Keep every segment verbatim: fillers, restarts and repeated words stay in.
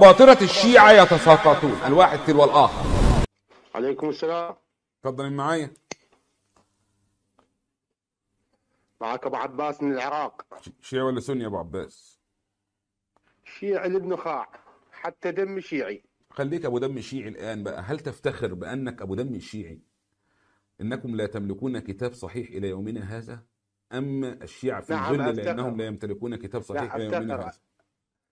أباطرة الشيعة يتساقطون الواحد تلو الآخر. عليكم السلام. اتفضل معايا. معك أبو عباس من العراق. شيعي ولا سني يا أبو عباس؟ شيعي لابن خاع، حتى دم شيعي. خليك أبو دم شيعي الآن بقى، هل تفتخر بأنك أبو دم شيعي؟ إنكم لا تملكون كتاب صحيح إلى يومنا هذا؟ أما الشيعة في الذل؟ نعم، لأنهم لا يمتلكون كتاب صحيح إلى يومنا هذا.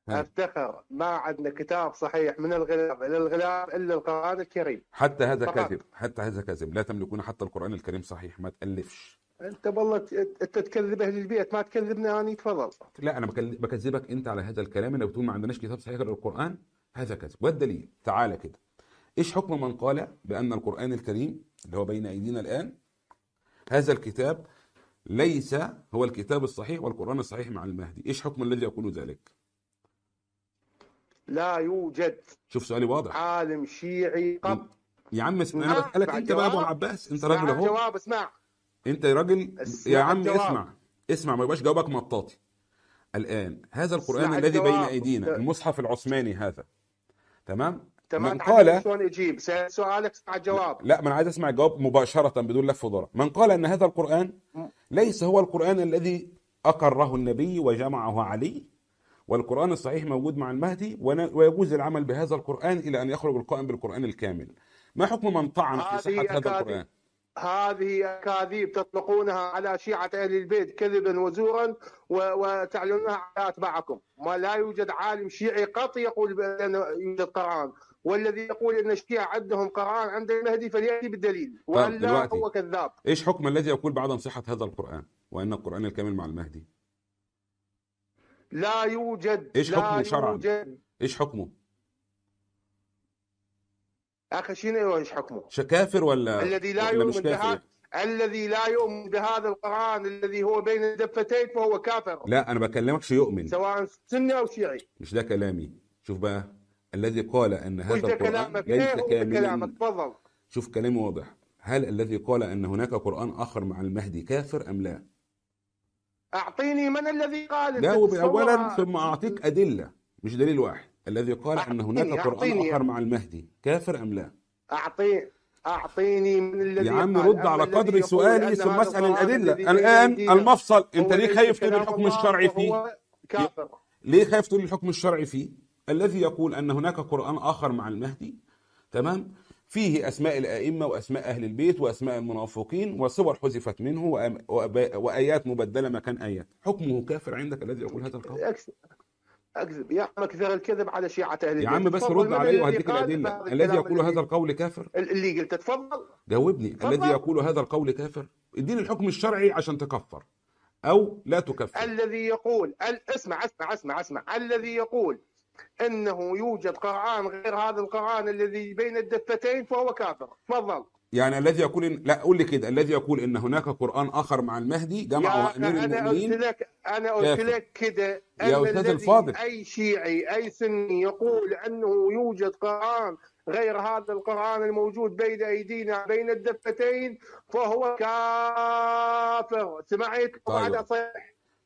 أفتخر، ما عندنا كتاب صحيح من الغلاف إلى الغلاف إلا القرآن الكريم. حتى هذا كذب، حتى هذا كذب، لا تملكون حتى القرآن الكريم صحيح، ما تألفش. أنت والله أنت تكذب أهل البيت، ما تكذبني أنا، تفضل. لا أنا بكذبك أنت على هذا الكلام، أنا بتقول ما عندناش كتاب صحيح غير القرآن، هذا كذب. والدليل تعالى كده، إيش حكم من قال بأن القرآن الكريم اللي هو بين أيدينا الآن هذا الكتاب ليس هو الكتاب الصحيح والقرآن الصحيح مع المهدي؟ إيش حكم الذي يقول ذلك؟ لا يوجد. شوف سؤالي واضح. عالم شيعي قط. يا عم اسمع، انا بسألك انت بقى يا ابو عباس، انت راجل اهو. جواب اسمع. انت راجل يا عم الجواب. اسمع اسمع، ما يبقاش جوابك مطاطي. الآن هذا القرآن الذي بين ايدينا، المصحف العثماني هذا. تمام؟ تمام. من قال شلون اجيب؟ سؤالك اسمع الجواب. لا، ما انا عايز اسمع الجواب مباشرة بدون لف ودوران. من قال ان هذا القرآن ليس هو القرآن الذي أقره النبي وجمعه علي، والقرآن الصحيح موجود مع المهدي، ويجوز العمل بهذا القرآن إلى أن يخرج القائم بالقرآن الكامل، ما حكم من طعن في صحة هذا القرآن؟ هذه أكاذيب تطلقونها على شيعة أهل البيت كذبا وزورا وتعلنونها على أتباعكم. ما لا يوجد عالم شيعي قط يقول بأن يوجد قرآن، والذي يقول أن الشيعة عندهم قرآن عند المهدي فليأتي بالدليل، وإلا هو كذاب. إيش حكم الذي يقول بعدم صحة هذا القرآن وأن القرآن الكامل مع المهدي؟ لا يوجد. إيش حكمه شرعا؟ إيش حكمه؟ أخي شنو أيوه إيش حكمه؟ شكافر ولا؟ الذي لا يؤمن بهذا، الذي لا يؤمن بهذا القرآن الذي هو بين الدفتين فهو كافر. لا أنا بكلمكش يؤمن، سواء سني أو شيعي. مش ده كلامي. شوف بقى، الذي قال أن هذا القرآن ليس كاملا. شوف كلامي واضح. هل الذي قال أن هناك قرآن آخر مع المهدي كافر أم لا؟ أعطيني من الذي قال. جاوب أولا ثم أعطيك أدلة، مش دليل واحد. الذي قال أن هناك قرآن آخر مع المهدي كافر أم لا؟ أعطي أعطيني من الذي قال. يا عم رد على قدر سؤالي ثم أسأل الأدلة. الآن المفصل، أنت ليه خايف تقول الحكم الشرعي فيه؟ كافر. ليه خايف تقول الحكم الشرعي فيه؟ الذي يقول أن هناك قرآن آخر مع المهدي، تمام؟ فيه أسماء الأئمة وأسماء أهل البيت وأسماء المنافقين وصور حذفت منه وآيات مبدلة مكان آيات، حكمه كافر عندك الذي يقول هذا القول؟ أكذب يا عم، أكثر الكذب على شيعة أهل البيت. يا عم بس رد علي وهديك الأدلة. الذي يقول هذا القول كافر؟ اللي قلت تفضل جاوبني. الذي يقول هذا القول كافر، اديني الحكم الشرعي عشان تكفر أو لا تكفر. الذي يقول اسمع اسمع اسمع اسمع الذي يقول انه يوجد قرآن غير هذا القرآن الذي بين الدفتين فهو كافر، تفضل. يعني الذي يقول إن... لا قول لي كده، الذي يقول ان هناك قرآن اخر مع المهدي جمع امير المؤمنين. انا قلت لك، انا قلت لك كده يا استاذ الفاضل. اي شيعي اي سني يقول انه يوجد قرآن غير هذا القرآن الموجود بين ايدينا بين الدفتين فهو كافر. سمعت؟ طيب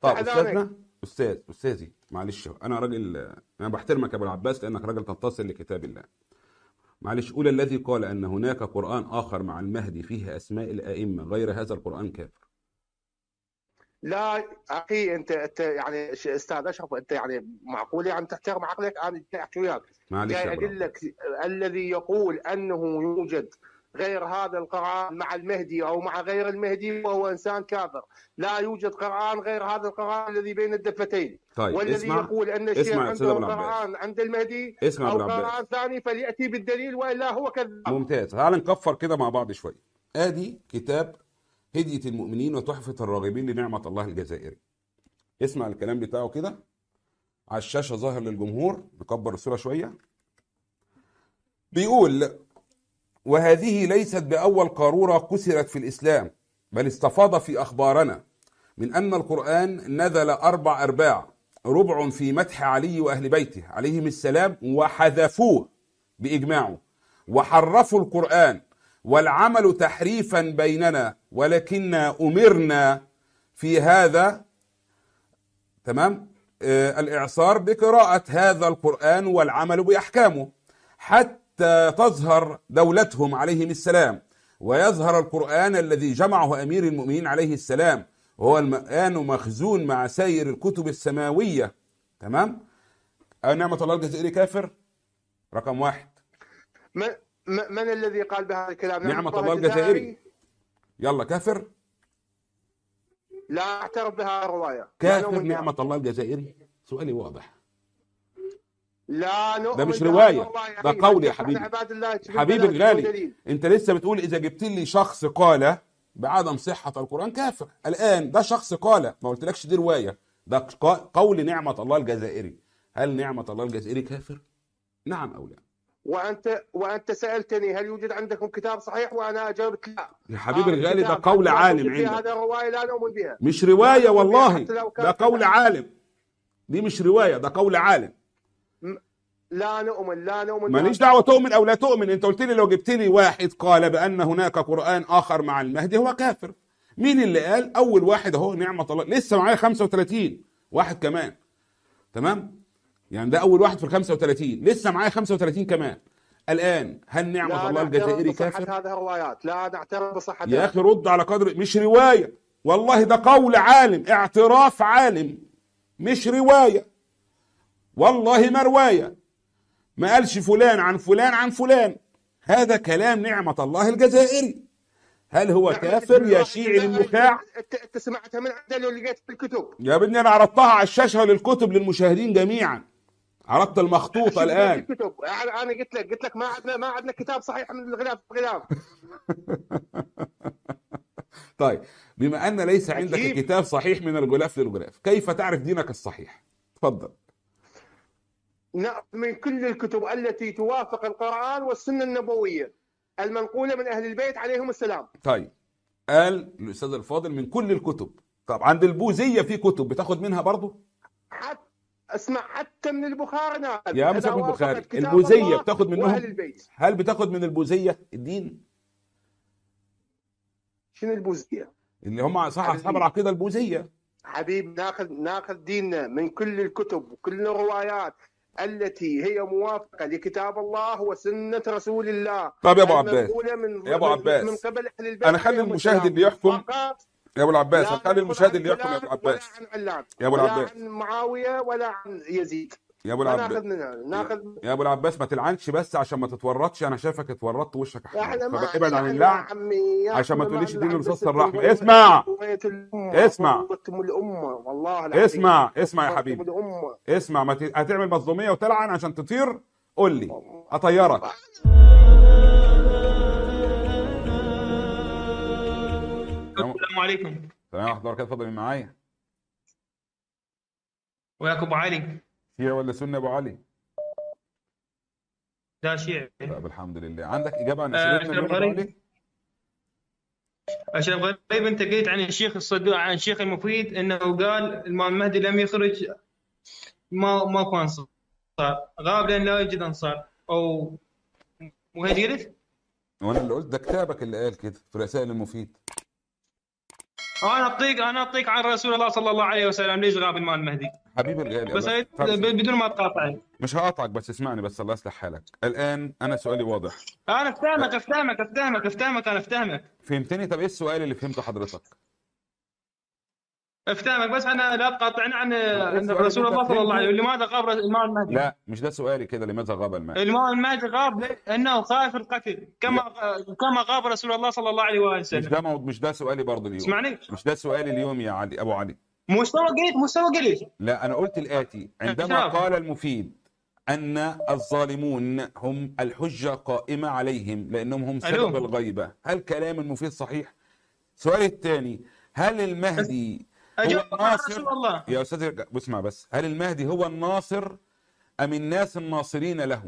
طيب استاذنا، استاذ استاذي معلش، انا راجل، انا بحترمك يا ابو العباس لانك راجل تنتصر لكتاب الله. معلش قول الذي قال ان هناك قرآن اخر مع المهدي فيه اسماء الائمه غير هذا القرآن كافر. لا اخي انت انت يعني استاذ اشرف، انت يعني معقول يعني تحترم عقلك؟ انا احكي وياك جاي اقول لك الذي يقول انه يوجد غير هذا القرآن مع المهدي أو مع غير المهدي وهو إنسان كافر. لا يوجد قرآن غير هذا القرآن الذي بين الدفتين. طيب والذي اسمع. يقول أن الشيخ عنده قرآن عند المهدي أو قرآن ثاني فليأتي بالدليل وإلا هو كذاب. ممتاز، تعال نكفر كده مع بعض شوية. آدي كتاب هدية المؤمنين وتحفة الراغبين لنعمة الله الجزائري. اسمع الكلام بتاعه كده على الشاشة ظاهر للجمهور، نكبر الصورة شوية. بيقول: وهذه ليست بأول قارورة كسرت في الإسلام، بل استفاض في أخبارنا من أن القرآن نزل أربع أرباع، ربع في مدح علي وأهل بيته عليهم السلام، وحذفوه بإجماعه، وحرفوا القرآن والعمل تحريفا بيننا، ولكننا أمرنا في هذا، تمام، الإعصار بقراءة هذا القرآن والعمل بأحكامه حتى تظهر دولتهم عليهم السلام، ويظهر القرآن الذي جمعه أمير المؤمنين عليه السلام، وهو الآن مخزون مع سائر الكتب السماوية. تمام؟ نعمة الله الجزائري كافر؟ رقم واحد. من, من الذي قال بهذا الكلام؟ نعمة الله الجزائري. يلا كافر؟ لا أعترف بها الرواية. كافر نعمة الله الجزائري؟ سؤالي واضح. لا نؤمن، ده مش رواية، ده قول يا حبيبي. حبيبي الغالي، أنت لسه بتقول إذا جبت لي شخص قال بعدم صحة القرآن كافر. الآن ده شخص قال، ما قلتلكش دي رواية، ده قول نعمة الله الجزائري. هل نعمة الله الجزائري كافر؟ نعم أو لا؟ وأنت وأنت سألتني هل يوجد عندكم كتاب صحيح وأنا أجابت لا. يا حبيبي آه الغالي، ده قول عالم عندك. هذا رواية لا نؤمن بها. مش رواية والله، ده قول عالم. دي مش رواية، ده قول عالم. لا نؤمن، لا نؤمن. ماليش دعوة تؤمن أو لا تؤمن، أنت قلت لي لو جبت لي واحد قال بأن هناك قرآن آخر مع المهدي هو كافر. مين اللي قال؟ أول واحد أهو نعمة الله، لسه معايا خمسة وثلاثين واحد كمان. تمام؟ يعني ده أول واحد في الخمسة وثلاثين، لسه معايا خمسة وثلاثين كمان. الآن هل نعمة الله الجزائري كافر؟ لا، هذه روايات، لا نعترف بصحة. يا أخي رد على قدر، مش رواية والله، ده قول عالم، اعتراف عالم، مش رواية والله، ما رواية، ما قالش فلان عن فلان عن فلان، هذا كلام نعمة الله الجزائري. هل هو كافر يا شيعي للمخاع؟ أنت سمعتها من عندنا اللي جت في الكتب يا ابني، أنا عرضتها على الشاشة للكتب للمشاهدين جميعا، عرضت المخطوط الان. انا قلت لك قلت لك ما عندنا ما عندنا كتاب صحيح من الغلاف الغلاف. طيب، بما ان ليس عندك كتاب صحيح من الغلاف للغلاف، كيف تعرف دينك الصحيح؟ تفضل. من كل الكتب التي توافق القرآن والسنة النبوية المنقولة من اهل البيت عليهم السلام. طيب، قال الاستاذ الفاضل من كل الكتب، طب عند البوذية في كتب بتاخد منها برضه؟ حتى اسمع، حتى من البخاري. نعم يا مساك البخاري. البوذية بتاخد منهم؟ هل بتاخد من البوذية الدين؟ شنو البوذية؟ اللي هم صح اصحاب العقيدة البوذية. حبيب، ناخذ ناخذ ديننا من كل الكتب وكل الروايات التي هي موافقة لكتاب الله وسنة رسول الله. طب يا ابو عباس، يا ابو عباس، من قبل اهل البيت، انا خلي المشاهد اللي يحكم. يا ابو العباس، هتخلي المشاهد اللي يحكم. يا ابو العباس، يا ابو العباس، ولا عن معاويه ولا عن يزيد. يا ابو العباس، ناخذ ناخذ يا ابو العباس، ما تلعنش بس عشان ما تتورطش، انا شايفك اتورطت وشك احمر، فابعد عن اللعن عشان ما تقوليش دين رصاص الرحمه. اسمع اسمع اسمع اسمع يا حبيبي، اسمع، ما هتعمل مظلوميه وتلعن عشان تطير قول لي اطيرك. السلام عليكم. السلام ورحمة الله وبركاته. اتفضل مين معايا؟ وياك ابو علي. شيعي ولا سني ابو علي؟ لا شيعي. طيب الحمد لله. عندك اجابه عن اسئلتنا ابو علي؟ اشرف غريب، انت قلت عن الشيخ الصدوق، عن الشيخ المفيد، انه قال الامام المهدي لم يخرج، ما ما كان صار غاب لان لا يوجد انصار، او مو هي قلت؟ وانا اللي قلت، ده كتابك اللي قال كده في رسائل المفيد. أنا أعطيك أنا أعطيك عن رسول الله صلى الله عليه وسلم ليش غاب الإمام المهدي. حبيبي الغالي، بس بدون ما تقاطعني، مش هقاطعك، بس اسمعني بس الله يصلح حالك. الآن أنا سؤالي واضح. أنا أفتهمك أفتهمك أفتهمك أفتهمك أنا أفتهمك. فهمتني؟ طب إيه السؤال اللي فهمته حضرتك؟ أفتهمك بس أنا لا تقاطعني عن رسول الله صلى الله عليه وسلم. لماذا غاب الإمام المهدي؟ لا مش ده سؤالي كده، لماذا غاب المهدي؟ الإمام المهدي غاب لأنه خائف القتل، كما كما غاب رسول الله صلى الله عليه وسلم. مش ده مش ده سؤالي برضه اليوم. اسمعني، مش ده سؤالي اليوم يا علي أبو علي. مستوى قليل مستوى قليل. لا أنا قلت الآتي، عندما قال المفيد أن الظالمون هم الحجة قائمة عليهم لأنهم هم سبب الغيبة، هل كلام المفيد صحيح؟ سؤالي الثاني، هل المهدي هو الناصر؟ يا استاذ اسمع بس، هل المهدي هو الناصر ام الناس الناصرين له؟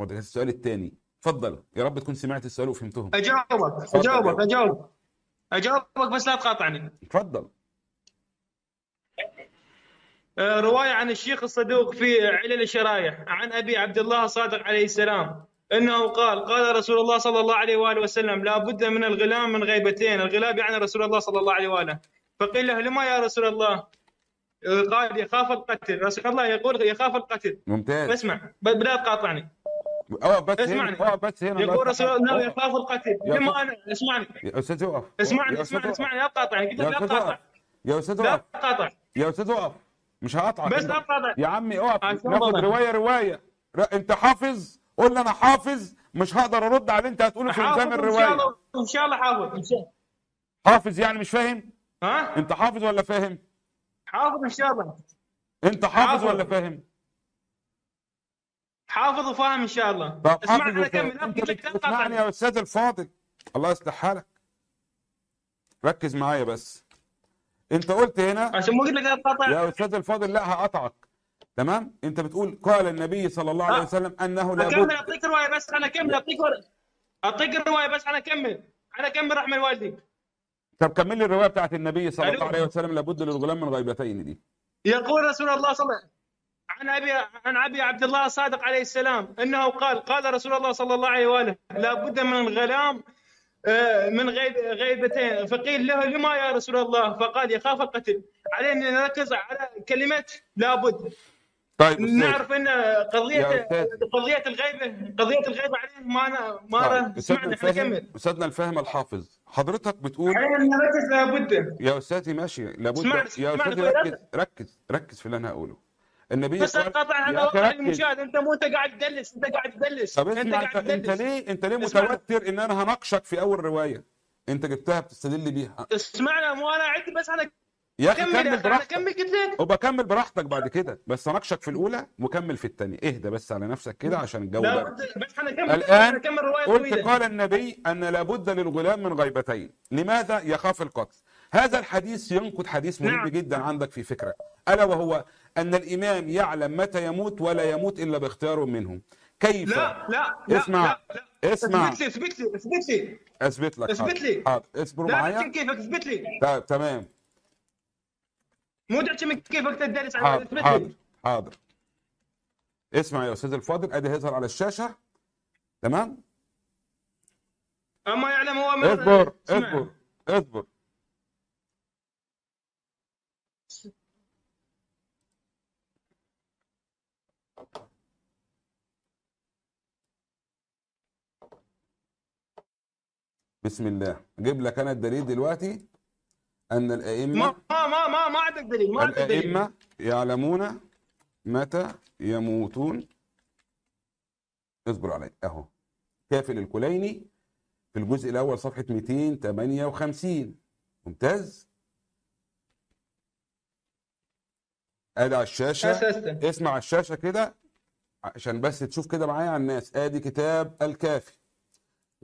هو ده السؤال الثاني. اتفضل، يا رب تكون سمعت السؤال وفهمتهم. اجاوبك اجاوبك اجاوبك اجاوبك بس لا تقاطعني. اتفضل. روايه عن الشيخ الصدوق في علل الشرايح عن ابي عبد الله الصادق عليه السلام انه قال قال رسول الله صلى الله عليه واله وسلم لا بد من الغلام من غيبتين. الغلام يعني رسول الله صلى الله عليه واله. فقيل له لما يا رسول الله؟ قال يخاف القتل، رسول الله يقول يخاف القتل. ممتاز. اسمع بلا تقاطعني. اه بس اسمعني. اه بس هنا يقول رسول الله يخاف القتل. لما انا اسمعني يا استاذ وقف. اسمعني اسمعني اسمعني لا تقاطعني، قلت لك لا تقاطع. يا استاذ وقف. لا تقاطع. يا استاذ وقف. مش هقاطعك. بس لا تقاطع. يا عمي اقف. ناخد روايه روايه. انت حافظ؟ قول لي انا حافظ، مش هقدر ارد على اللي انت هتقوله في الزام الروايه. ان شاء الله ان شاء الله حافظ ان شاء الله. حافظ يعني مش فاهم؟ ها؟ انت حافظ ولا فاهم؟ حافظ ان شاء الله. انت حافظ, حافظ ولا فاهم؟ حافظ وفاهم ان شاء الله. طب اسمع انا كمل. اسمعني يا استاذ الفاضل، الله يصلح حالك، ركز معايا بس. انت قلت هنا عشان ما اقول لك هقطعك يا استاذ الفاضل. لا هقطعك تمام. انت بتقول قال النبي صلى الله عليه وسلم انه لا بد. اكمل اعطيك روايه بس انا اكمل اعطيك اعطيك روايه بس انا اكمل انا اكمل رحم الوالدين. طب كمل لي الروايه بتاعت النبي صلى الله عليه وسلم لابد للغلام من غيبتين دي. يقول رسول الله صلى الله عليه وسلم عن ابي عن ابي عبد الله الصادق عليه السلام انه قال قال رسول الله صلى الله عليه واله لابد من الغلام من غيبتين، فقيل له لما يا رسول الله؟ فقال يخاف القتل. علينا نركز على كلمه لابد. طيب نعرف ان قضيه قضيه الغيبه قضيه الغيبه عليه ما أنا ما سمعنا. احنا نكمل استاذنا الفهم الحافظ. حضرتك بتقول علينا نركز لابد. يا استاذي ماشي لابد. سمعنا. يا استاذي ركز ركز ركز في اللي انا هقوله. النبي بس قطع انا وقت المشاهد. انت مو انت قاعد تدلس انت قاعد تدلس طب انت قاعد تدلس. انت ليه انت ليه متوتر ان انا هناقشك في اول روايه انت جبتها بتستدل بيها؟ اسمعنا مو انا عدت بس انا يا اخي كمل براحتك. انا قلت لك وبكمل براحتك بعد كده، بس اناقشك في الاولى وكمل في الثانيه. اهدى بس على نفسك كده عشان الجو لا بس الان قلت قال النبي ان لابد للغلام من غيبتين، لماذا يخاف القتل؟ هذا الحديث ينقض حديث مهم نعم. جدا عندك في فكرك، الا وهو ان الامام يعلم متى يموت ولا يموت الا باختيار منهم. كيف؟ لا لا لا اسمع لا لا لا. اسمع اثبت لي اثبت لي اثبت لي اثبت لك اثبت لي حاضر اصبر معايا لا كيفك اثبت لي طيب تمام مو تعتمد كيفك تدرس على اثبت لي حاضر حاضر اسمع يا استاذ الفاضل ادي هيظهر على الشاشه تمام؟ اما يعلم هو من اصبر اصبر اصبر بسم الله. اجيب لك انا الدليل دلوقتي ان الائمه ما ما ما ما عندك دليل ما عندك دليل. الائمه يعلمون متى يموتون. اصبر علي اهو كافل الكليني في الجزء الاول صفحه مئتين وثمانية وخمسين. ممتاز. ادي على الشاشه أساسة. اسمع على الشاشه كده عشان بس تشوف كده معايا على الناس. ادي كتاب الكافي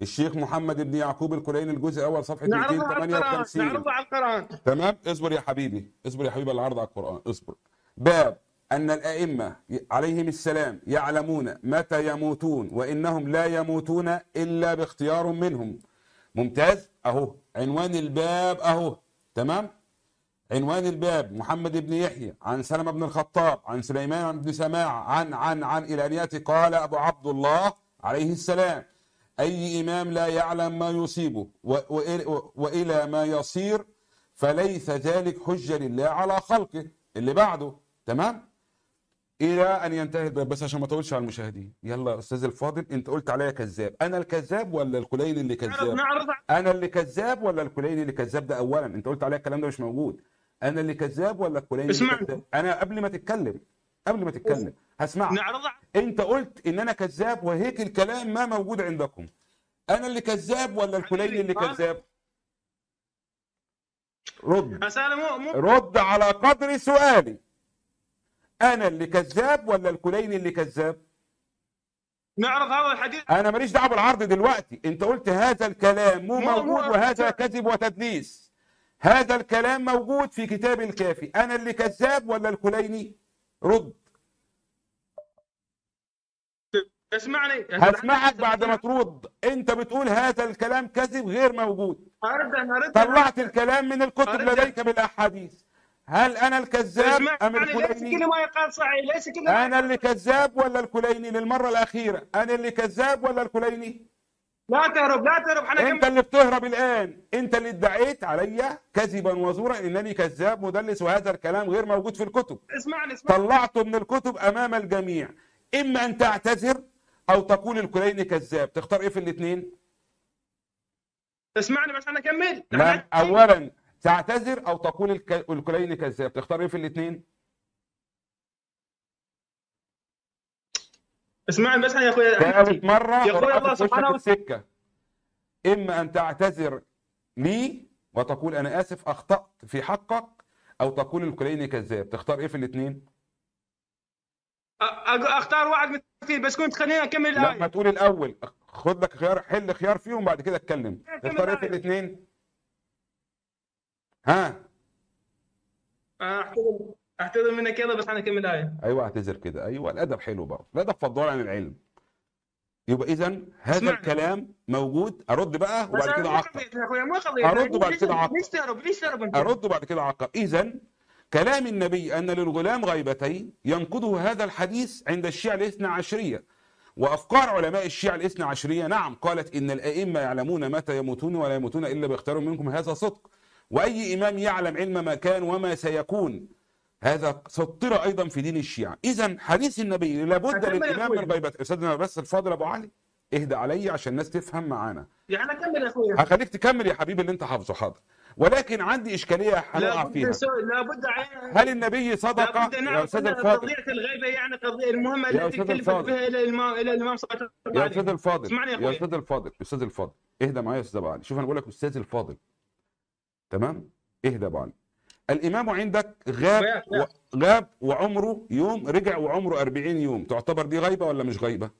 الشيخ محمد بن يعقوب الكليني الجزء الاول صفحه مئتين وثمانية وخمسين. نعرضها على القران. تمام اصبر يا حبيبي اصبر يا حبيبي العرض على القران اصبر. باب ان الائمه عليهم السلام يعلمون متى يموتون وانهم لا يموتون الا باختيار منهم. ممتاز اهو عنوان الباب اهو تمام. عنوان الباب محمد بن يحيى عن سلمة بن الخطاب عن سليمان بن سماعه عن عن عن الى ان ياتي قال ابو عبد الله عليه السلام أي إمام لا يعلم ما يصيبه وإلى ما يصير فليس ذلك حجة لله على خلقه. اللي بعده تمام إلى أن ينتهي. بس عشان ما أطولش على المشاهدين. يلا يا أستاذ الفاضل أنت قلت عليا كذاب. أنا الكذاب ولا الكليني اللي كذاب؟ أنا اللي كذاب ولا الكليني اللي كذاب؟ ده أولا أنت قلت عليا الكلام ده مش موجود. أنا اللي كذاب ولا الكليني اللي كذاب؟ أنا قبل ما تتكلم قبل ما تتكلم هسمعك. انت قلت ان انا كذاب وهيك الكلام ما موجود عندكم. انا اللي كذاب ولا الكليني اللي كذاب؟ رد رد على قدر سؤالي. انا اللي كذاب ولا الكليني اللي كذاب؟ نعرض هذا الحديث. انا ماليش دعوه بالعرض دلوقتي. انت قلت هذا الكلام مو موجود وهذا كذب وتدليس. هذا الكلام موجود في كتاب الكافي. انا اللي كذاب ولا الكليني؟ رد. اسمعني هسمعك بعد ما ترد. انت بتقول هذا الكلام كذب غير موجود. هرد هرد طلعت الكلام من الكتب لديك بالاحاديث. هل انا الكذاب ام الكليني؟ ليس كل ما يقال صحيح. ليس كل ما انا اللي كذاب ولا الكليني؟ للمره الاخيره انا اللي كذاب ولا الكليني؟ لا تهرب لا تهرب انا انت اللي بتهرب الان، انت اللي ادعيت عليا كذبا وزورا انني كذاب مدلس، وهذا الكلام غير موجود في الكتب. اسمعني اسمعني طلعته من الكتب امام الجميع. اما ان تعتذر او تقول الكليني كذاب، تختار ايه في الاثنين؟ اسمعني بس انا اكمل. لا، اولا تعتذر او تقول الك... الكليني كذاب، تختار ايه في الاثنين؟ اسمعني بس يا اخويا، ثالث مرة يا اخويا الله سبحانه وتعالى، اما ان تعتذر لي وتقول انا اسف اخطأت في حقك، او تقول الكليني كذاب، تختار ايه في الاثنين؟ اختار واحد من الاثنين بس، كنت خليني اكمل الآية. لا ما تقول الاول، خد لك خيار، حل خيار فيهم بعد كده اتكلم. تختار ايه في الاثنين؟ ها احترم اعتذر منك يلا بس انا اكمل الآية. ايوه اعتذر كده، ايوه الادب حلو برضه، الادب فضال عن العلم. يبقى اذا هذا سمعني. الكلام موجود. ارد بقى وبعد كده اعقب. ارد وبعد كده اعقب. ليش تهرب ليش تهرب؟ ارد وبعد كده اعقب. اذا كلام النبي ان للغلام غيبتين ينقضه هذا الحديث عند الشيعة الاثنى عشرية، وافكار علماء الشيعة الاثنى عشرية نعم قالت ان الائمة يعلمون متى يموتون ولا يموتون الا باختيار منكم، هذا صدق. واي امام يعلم علم ما كان وما سيكون، هذا سطر ايضا في دين الشيعة. اذا حديث النبي لابد للامام من غيبته. استاذنا بس الفاضل ابو علي اهدى علي عشان الناس تفهم معانا. يعني كمل يا اخويا، هخليك تكمل يا حبيبي اللي انت حافظه. حاضر، ولكن عندي اشكاليه هنقع فيها. لابد هل النبي صدق يا استاذ الفاضل؟ قضيه الغيبه يعني قضيه المهمه التي تكلفت بها الى الامام الى الامام صلى الله عليه وسلم. يا استاذ الفاضل يا استاذ الفاضل يا استاذ الفاضل اهدى معايا يا استاذ ابو علي. شوف انا بقول لك استاذ الفاضل، تمام؟ اهدى ابو علي. الامام عندك غاب و... غاب وعمره يوم، رجع وعمره أربعين يوم، تعتبر دي غيبه ولا مش غيبه؟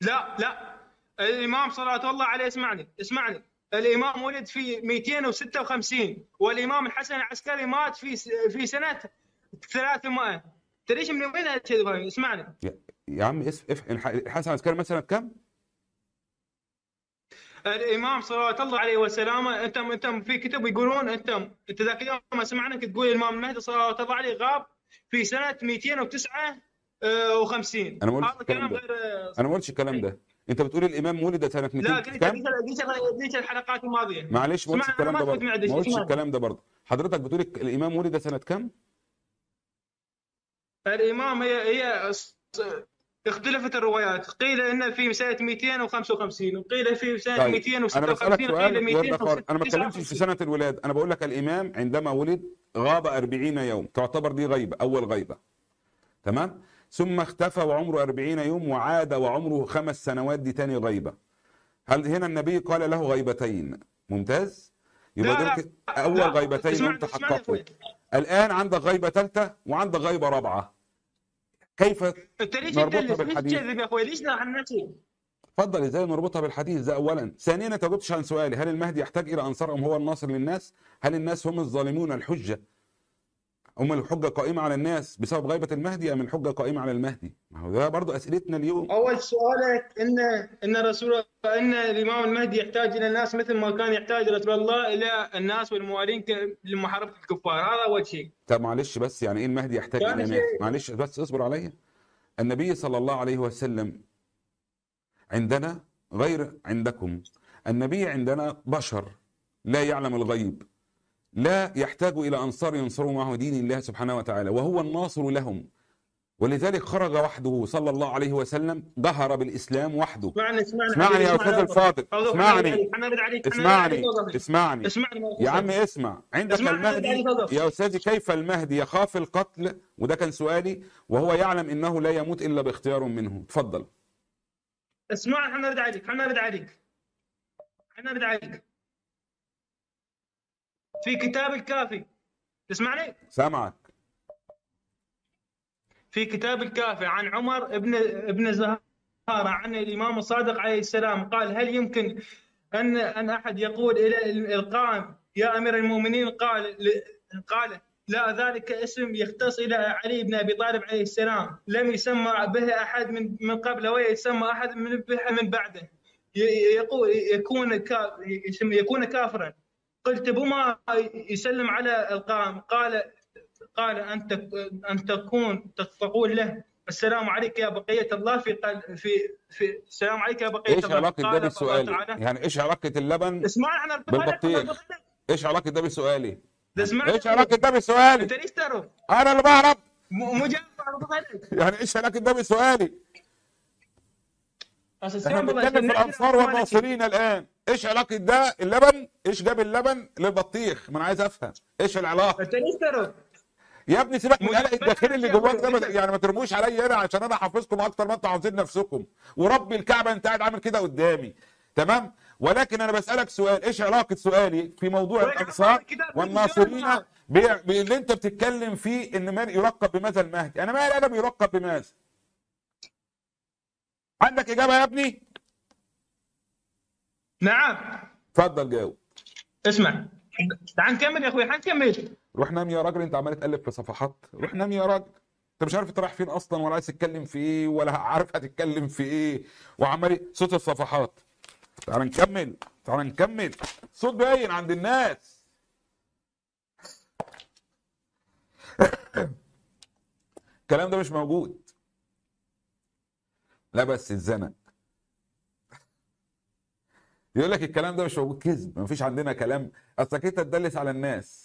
لا لا الامام صلاه الله عليه، اسمعني اسمعني الامام ولد في مئتين وستة وخمسين والامام الحسن العسكري مات في في سنه ثلاثمائة. تدريش من وين هالكذب؟ اسمعني يا, يا عم اسف اف... الحسن العسكري مات سنه كام؟ الامام صلوات الله عليه وسلامه انت انت في كتب يقولون انت انت ذاك اليوم ما سمعناك تقول الامام المهدي صلوات الله عليه غاب في سنه مئتين وتسعة وخمسين. انا ما قلتش الكلام ده، انا ما قلتش الكلام ده. انت بتقول الامام ولد سنه مئتين وتسعة وخمسين. لا قلت قلت قلت الحلقات الماضيه، معلش ما قلتش الكلام ده برضه، ما قلتش الكلام ده برضه. حضرتك بتقول الامام ولد سنه كام؟ الامام هي هي اختلفت الروايات، قيل انه في سنه مئتين وخمسة وخمسين وقيل في سنه طيب. مئتين وستة وخمسين وقيل مئتين وخمسين. انا ما اتكلمتش في سنه الولاده، انا بقول لك الامام عندما ولد غاب أربعين يوم، تعتبر دي غيبه، اول غيبه، تمام؟ ثم اختفى وعمره أربعين يوم وعاد وعمره خمس سنوات، دي تاني غيبه. هل هنا النبي قال له غيبتين؟ ممتاز، يبقى دول اول لا. غيبتين انت حققت. الان عندك غيبه ثالثه وعندك غيبه رابعه، كيف انت ليش تكذب يا اخويا؟ ليش نحكي؟ اتفضل. ازاي نربطها بالحديث ده؟ اولا، ثانيا انت ما جاوبتش عن سؤالي، هل المهدي يحتاج الى انصار ام هو الناصر للناس؟ هل الناس هم الظالمون الحجه؟ هم الحجه قائمه على الناس بسبب غيبه المهدي ام الحجه قائمه على المهدي؟ ما هو ده برضه اسئلتنا اليوم. اول سؤالك ان ان رسول ان الامام المهدي يحتاج الى الناس مثل ما كان يحتاج رسول الله الى الناس والموالين لمحاربه الكفار، هذا اول شيء. طب معلش بس يعني ايه المهدي يحتاج الى الناس؟ معلش بس اصبر عليا. النبي صلى الله عليه وسلم عندنا غير عندكم، النبي عندنا بشر لا يعلم الغيب، لا يحتاج إلى أنصار ينصروا معه دين الله سبحانه وتعالى، وهو الناصر لهم، ولذلك خرج وحده صلى الله عليه وسلم، ظهر بالإسلام وحده. اسمعني يا أستاذ الفاضل، اسمعني اسمعني اسمعني يا عم اسمع. عندك المهدي يا أستاذي، كيف المهدي يخاف القتل، وده كان سؤالي، وهو يعلم أنه لا يموت إلا باختيار منه؟ اتفضل. اسمعني، احنا نرد عليك احنا نرد عليك احنا نرد عليك في كتاب الكافي. تسمعني؟ سامعك. في كتاب الكافي عن عمر ابن ابن زهاره عن الامام الصادق عليه السلام قال: هل يمكن ان ان احد يقول الى القائم يا امير المؤمنين؟ قال قال لا، ذلك اسم يختص الى علي بن ابي طالب عليه السلام، لم يسمى به احد من من قبله ولا يسمى احد من من بعده، يقول يكون يكون كافرا. قلت بما يسلم على القائم؟ قال قال ان ان تكون تقول له السلام عليك يا بقية الله في قل... في في السلام عليك يا بقية إيش الله. ايش علاقة ده بالسؤال؟ يعني ايش علاقة اللبن؟ اسمع احنا بالبطيخ. ايش علاقة ده بسؤالي؟ ايش علاقة ده بسؤالي؟ انت ليش تعرف؟ انا اللي بعرف. مو جاي يعني ايش علاقة ده بسؤالي؟ احنا بنتكلم في الانصار والناصرين الان، ايش علاقة ده اللبن؟ ايش جاب اللبن للبطيخ؟ ما انا عايز افهم، ايش العلاقة؟ انت ليش تعرف؟ يا ابني سيبك من القلق الداخلي اللي جواك ده، يعني ما ترموش عليا انا عشان انا حافظكم اكتر ما انتوا حافظين نفسكم، ورب الكعبه انت قاعد عامل كده قدامي، تمام؟ ولكن انا بسالك سؤال، ايش علاقه سؤالي في موضوع الانصار والناصرين باللي انت بتتكلم فيه ان من يرقب بماذا المهدي؟ انا مالي انا بيرقب بماذا؟ عندك اجابه يا ابني؟ نعم. اتفضل جاوب. اسمع، تعال نكمل يا اخويا، هنكمل. روح نام يا راجل، انت عمال تقلب في صفحات، روح نام يا راجل، انت مش عارف انت رايح فين اصلا، ولا عايز تتكلم في ايه، ولا عارف هتتكلم في ايه، وعمال صوت الصفحات. تعال نكمل، تعال نكمل، الصوت باين عند الناس. الكلام ده مش موجود. لا بس اتزنق. يقول لك الكلام ده مش موجود، كذب، مفيش عندنا كلام، اصلك انت تدلس على الناس.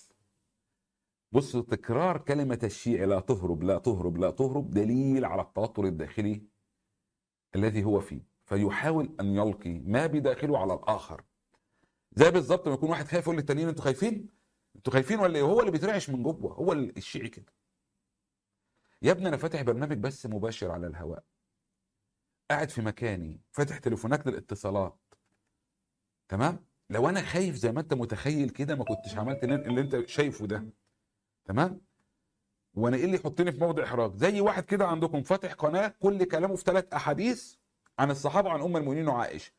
بص، تكرار كلمة الشيعي لا تهرب لا تهرب لا تهرب دليل على التوتر الداخلي الذي هو فيه، فيحاول أن يلقي ما بداخله على الآخر. زي بالظبط ما يكون واحد خايف يقول للتانيين أنتوا خايفين؟ أنتوا خايفين ولا إيه؟ هو اللي بيترعش من جوه، هو الشيعي كده. يا ابني أنا فاتح برنامج بس مباشر على الهواء. قاعد في مكاني، فاتح تليفونات للاتصالات. تمام؟ لو أنا خايف زي ما أنت متخيل كده ما كنتش عملت اللي أنت شايفه ده. تمام؟ وانا ايه اللي يحطني في موضع احراج؟ زي واحد كده عندكم فاتح قناه كل كلامه في ثلاث احاديث عن الصحابه وعن ام المؤمنين وعائشه.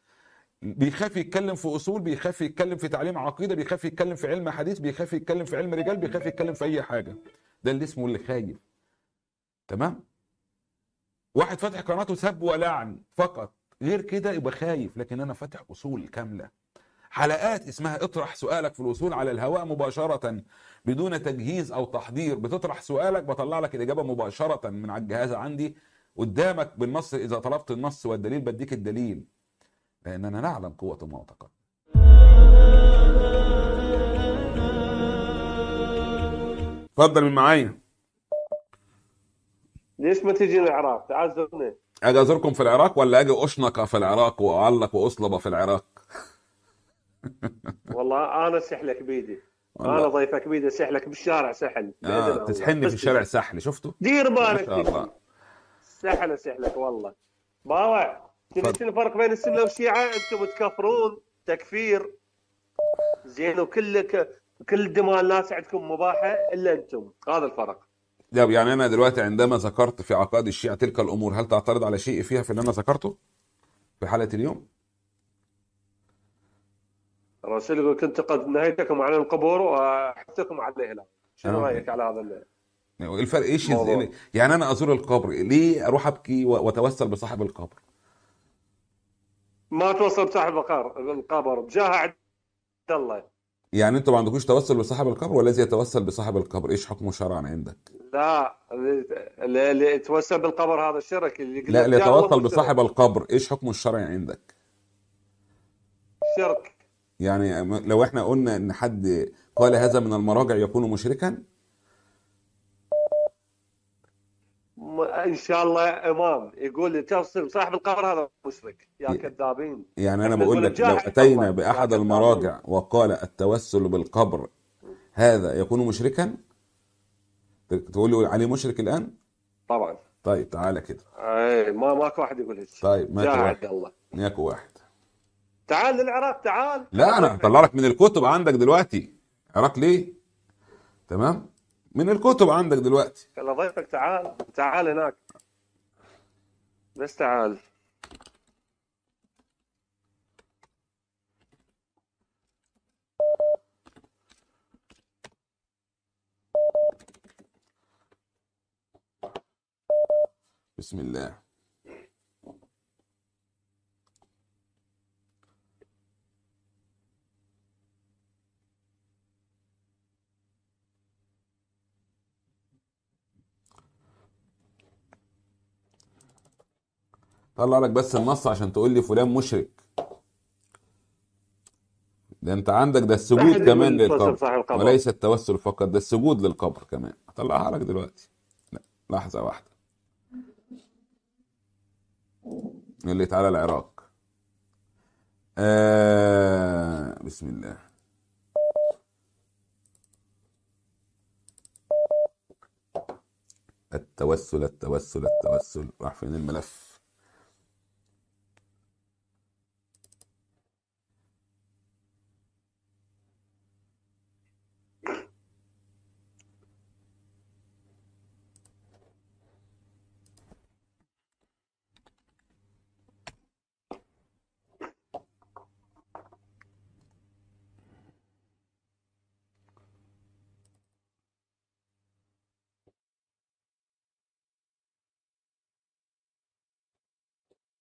بيخاف يتكلم في اصول، بيخاف يتكلم في تعليم عقيده، بيخاف يتكلم في علم حديث، بيخاف يتكلم في علم رجال، بيخاف يتكلم في اي حاجه. ده اللي اسمه اللي خايف. تمام؟ واحد فاتح قناته سب ولعن فقط، غير كده يبقى خايف، لكن انا فاتح اصول كامله. حلقات اسمها اطرح سؤالك في الوصول على الهواء مباشرة بدون تجهيز أو تحضير، بتطرح سؤالك بطلع لك الإجابة مباشرة من على الجهاز عندي قدامك بالنص، إذا طلبت النص والدليل بديك الدليل، لأننا نعلم قوة المعتقد. اتفضل من معايا. ليش ما تيجي العراق؟ تعزمني. أجي أزوركم في العراق ولا أجي أشنقة في العراق وأعلق وأصلبة في العراق؟ والله انا سحلك بيدي، انا ضيفك بيدي، سحلك بالشارع سحل. آه، تسحلني في الشارع سحل، شفته؟ دير بالك دي. سحله سحلك والله. باوع شفت الفرق بين السنه والشيعه؟ انتم تكفرون تكفير زين، وكل كل دماء الناس عندكم مباحه الا انتم، هذا الفرق. يعني انا دلوقتي عندما ذكرت في عقائد الشيعه تلك الامور، هل تعترض على شيء فيها في اللي انا ذكرته في حلقه اليوم؟ راسلكم كنت قد نهيتكم عن القبور واحثكم على الاله. شنو رايك على هذا اللي... الفرق ايش؟ يعني انا ازور القبر ليه اروح ابكي واتوسل بصاحب القبر؟ ما توصل بصاحب القبر، القبر بجاه عند الله. يعني انتم ما عندكوش توسل بصاحب القبر، والذي يتوسل بصاحب القبر ايش حكمه شرعا عندك؟ لا، اللي يتوسل بالقبر هذا الشرك. اللي لا، اللي يتوسل بصاحب القبر ايش حكمه الشرعي عندك؟ شرك. يعني لو احنا قلنا ان حد قال هذا من المراجع يكون مشركا؟ ان شاء الله يا امام يقول تفصل صاحب القبر هذا مشرك يا كذابين. يعني انا بقول لك لو اتينا باحد المراجع وقال التوسل بالقبر هذا يكون مشركا، تقول لي عليه مشرك الان؟ طبعا. طيب تعالى كده. اي ما ماكو واحد يقول هيك. طيب ماكو واحد. الله ماكو واحد. تعال للعراق، تعال. لا انا هطلع لك من الكتب عندك دلوقتي. عراق ليه؟ تمام؟ من الكتب عندك دلوقتي. يلا ضيفك تعال، تعال هناك. بس تعال. بسم الله. طلع لك بس النص عشان تقول لي فلان مشرك. ده انت عندك ده السجود كمان للقبر، وليس التوسل فقط، ده السجود للقبر كمان. هطلعها لك دلوقتي، لا لحظه واحده. اللي تعالى العراق. آه بسم الله. التوسل التوسل التوسل راح فين الملف؟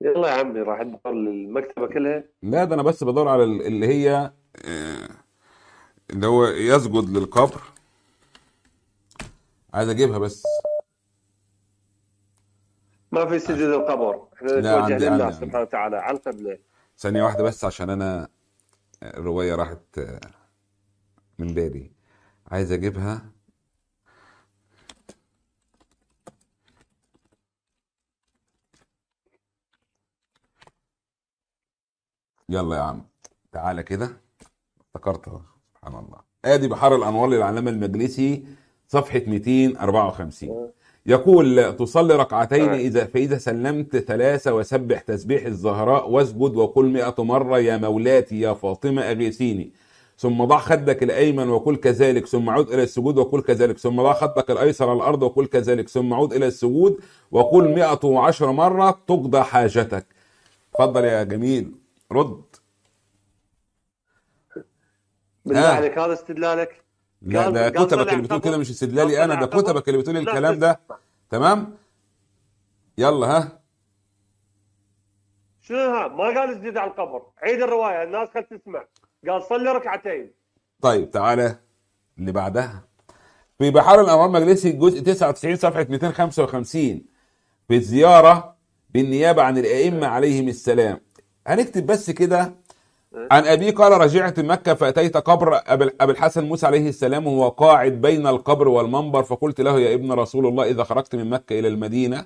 يلا يا عمي راح ادور للمكتبة كلها. لا ده انا بس بدور على اللي هي آه، اللي هو يسجد للقبر، عايز اجيبها بس. ما في سجود للقبر، احنا نتوجه لله سبحانه وتعالى على القبلة. ثانية واحدة بس عشان انا الرواية راحت من بالي، عايز اجيبها. يلا يا عم تعالى كده، افتكرتها سبحان الله. ادي بحر الانوار للعلامه المجلسي صفحه مئتين وأربعة وخمسين. يقول: تصلي ركعتين اذا فاذا سلمت ثلاثه، وسبح تسبيح الزهراء، واسجد وقل مئة مره يا مولاتي يا فاطمه اغيثيني، ثم ضع خدك الايمن وقل كذلك، ثم عود الى السجود وقل كذلك، ثم ضع خدك الايسر على الارض وقل كذلك، ثم عود الى السجود وقل مئة وعشر مره تقضى حاجتك. اتفضل يا جميل رد. بالله عليك هذا استدلالك؟ لا ده كتبك اللي بتقول كده، مش استدلالي انا، ده كتبك اللي بتقول الكلام ده. تمام يلا ها. شنو ها؟ ما قال اسجد على القبر، عيد الروايه الناس خلت تسمع. قال صلي ركعتين. طيب تعالى اللي بعدها في بحار الانوار مجلسي الجزء تسعة وتسعين صفحه مئتين وخمسة وخمسين. في الزياره بالنيابه عن الائمه عليهم السلام. هنكتب بس كده عن أبي قال: رجعت مكة فأتيت قبر أبي الحسن موسى عليه السلام وهو قاعد بين القبر والمنبر، فقلت له: يا ابن رسول الله، إذا خرجت من مكة إلى المدينة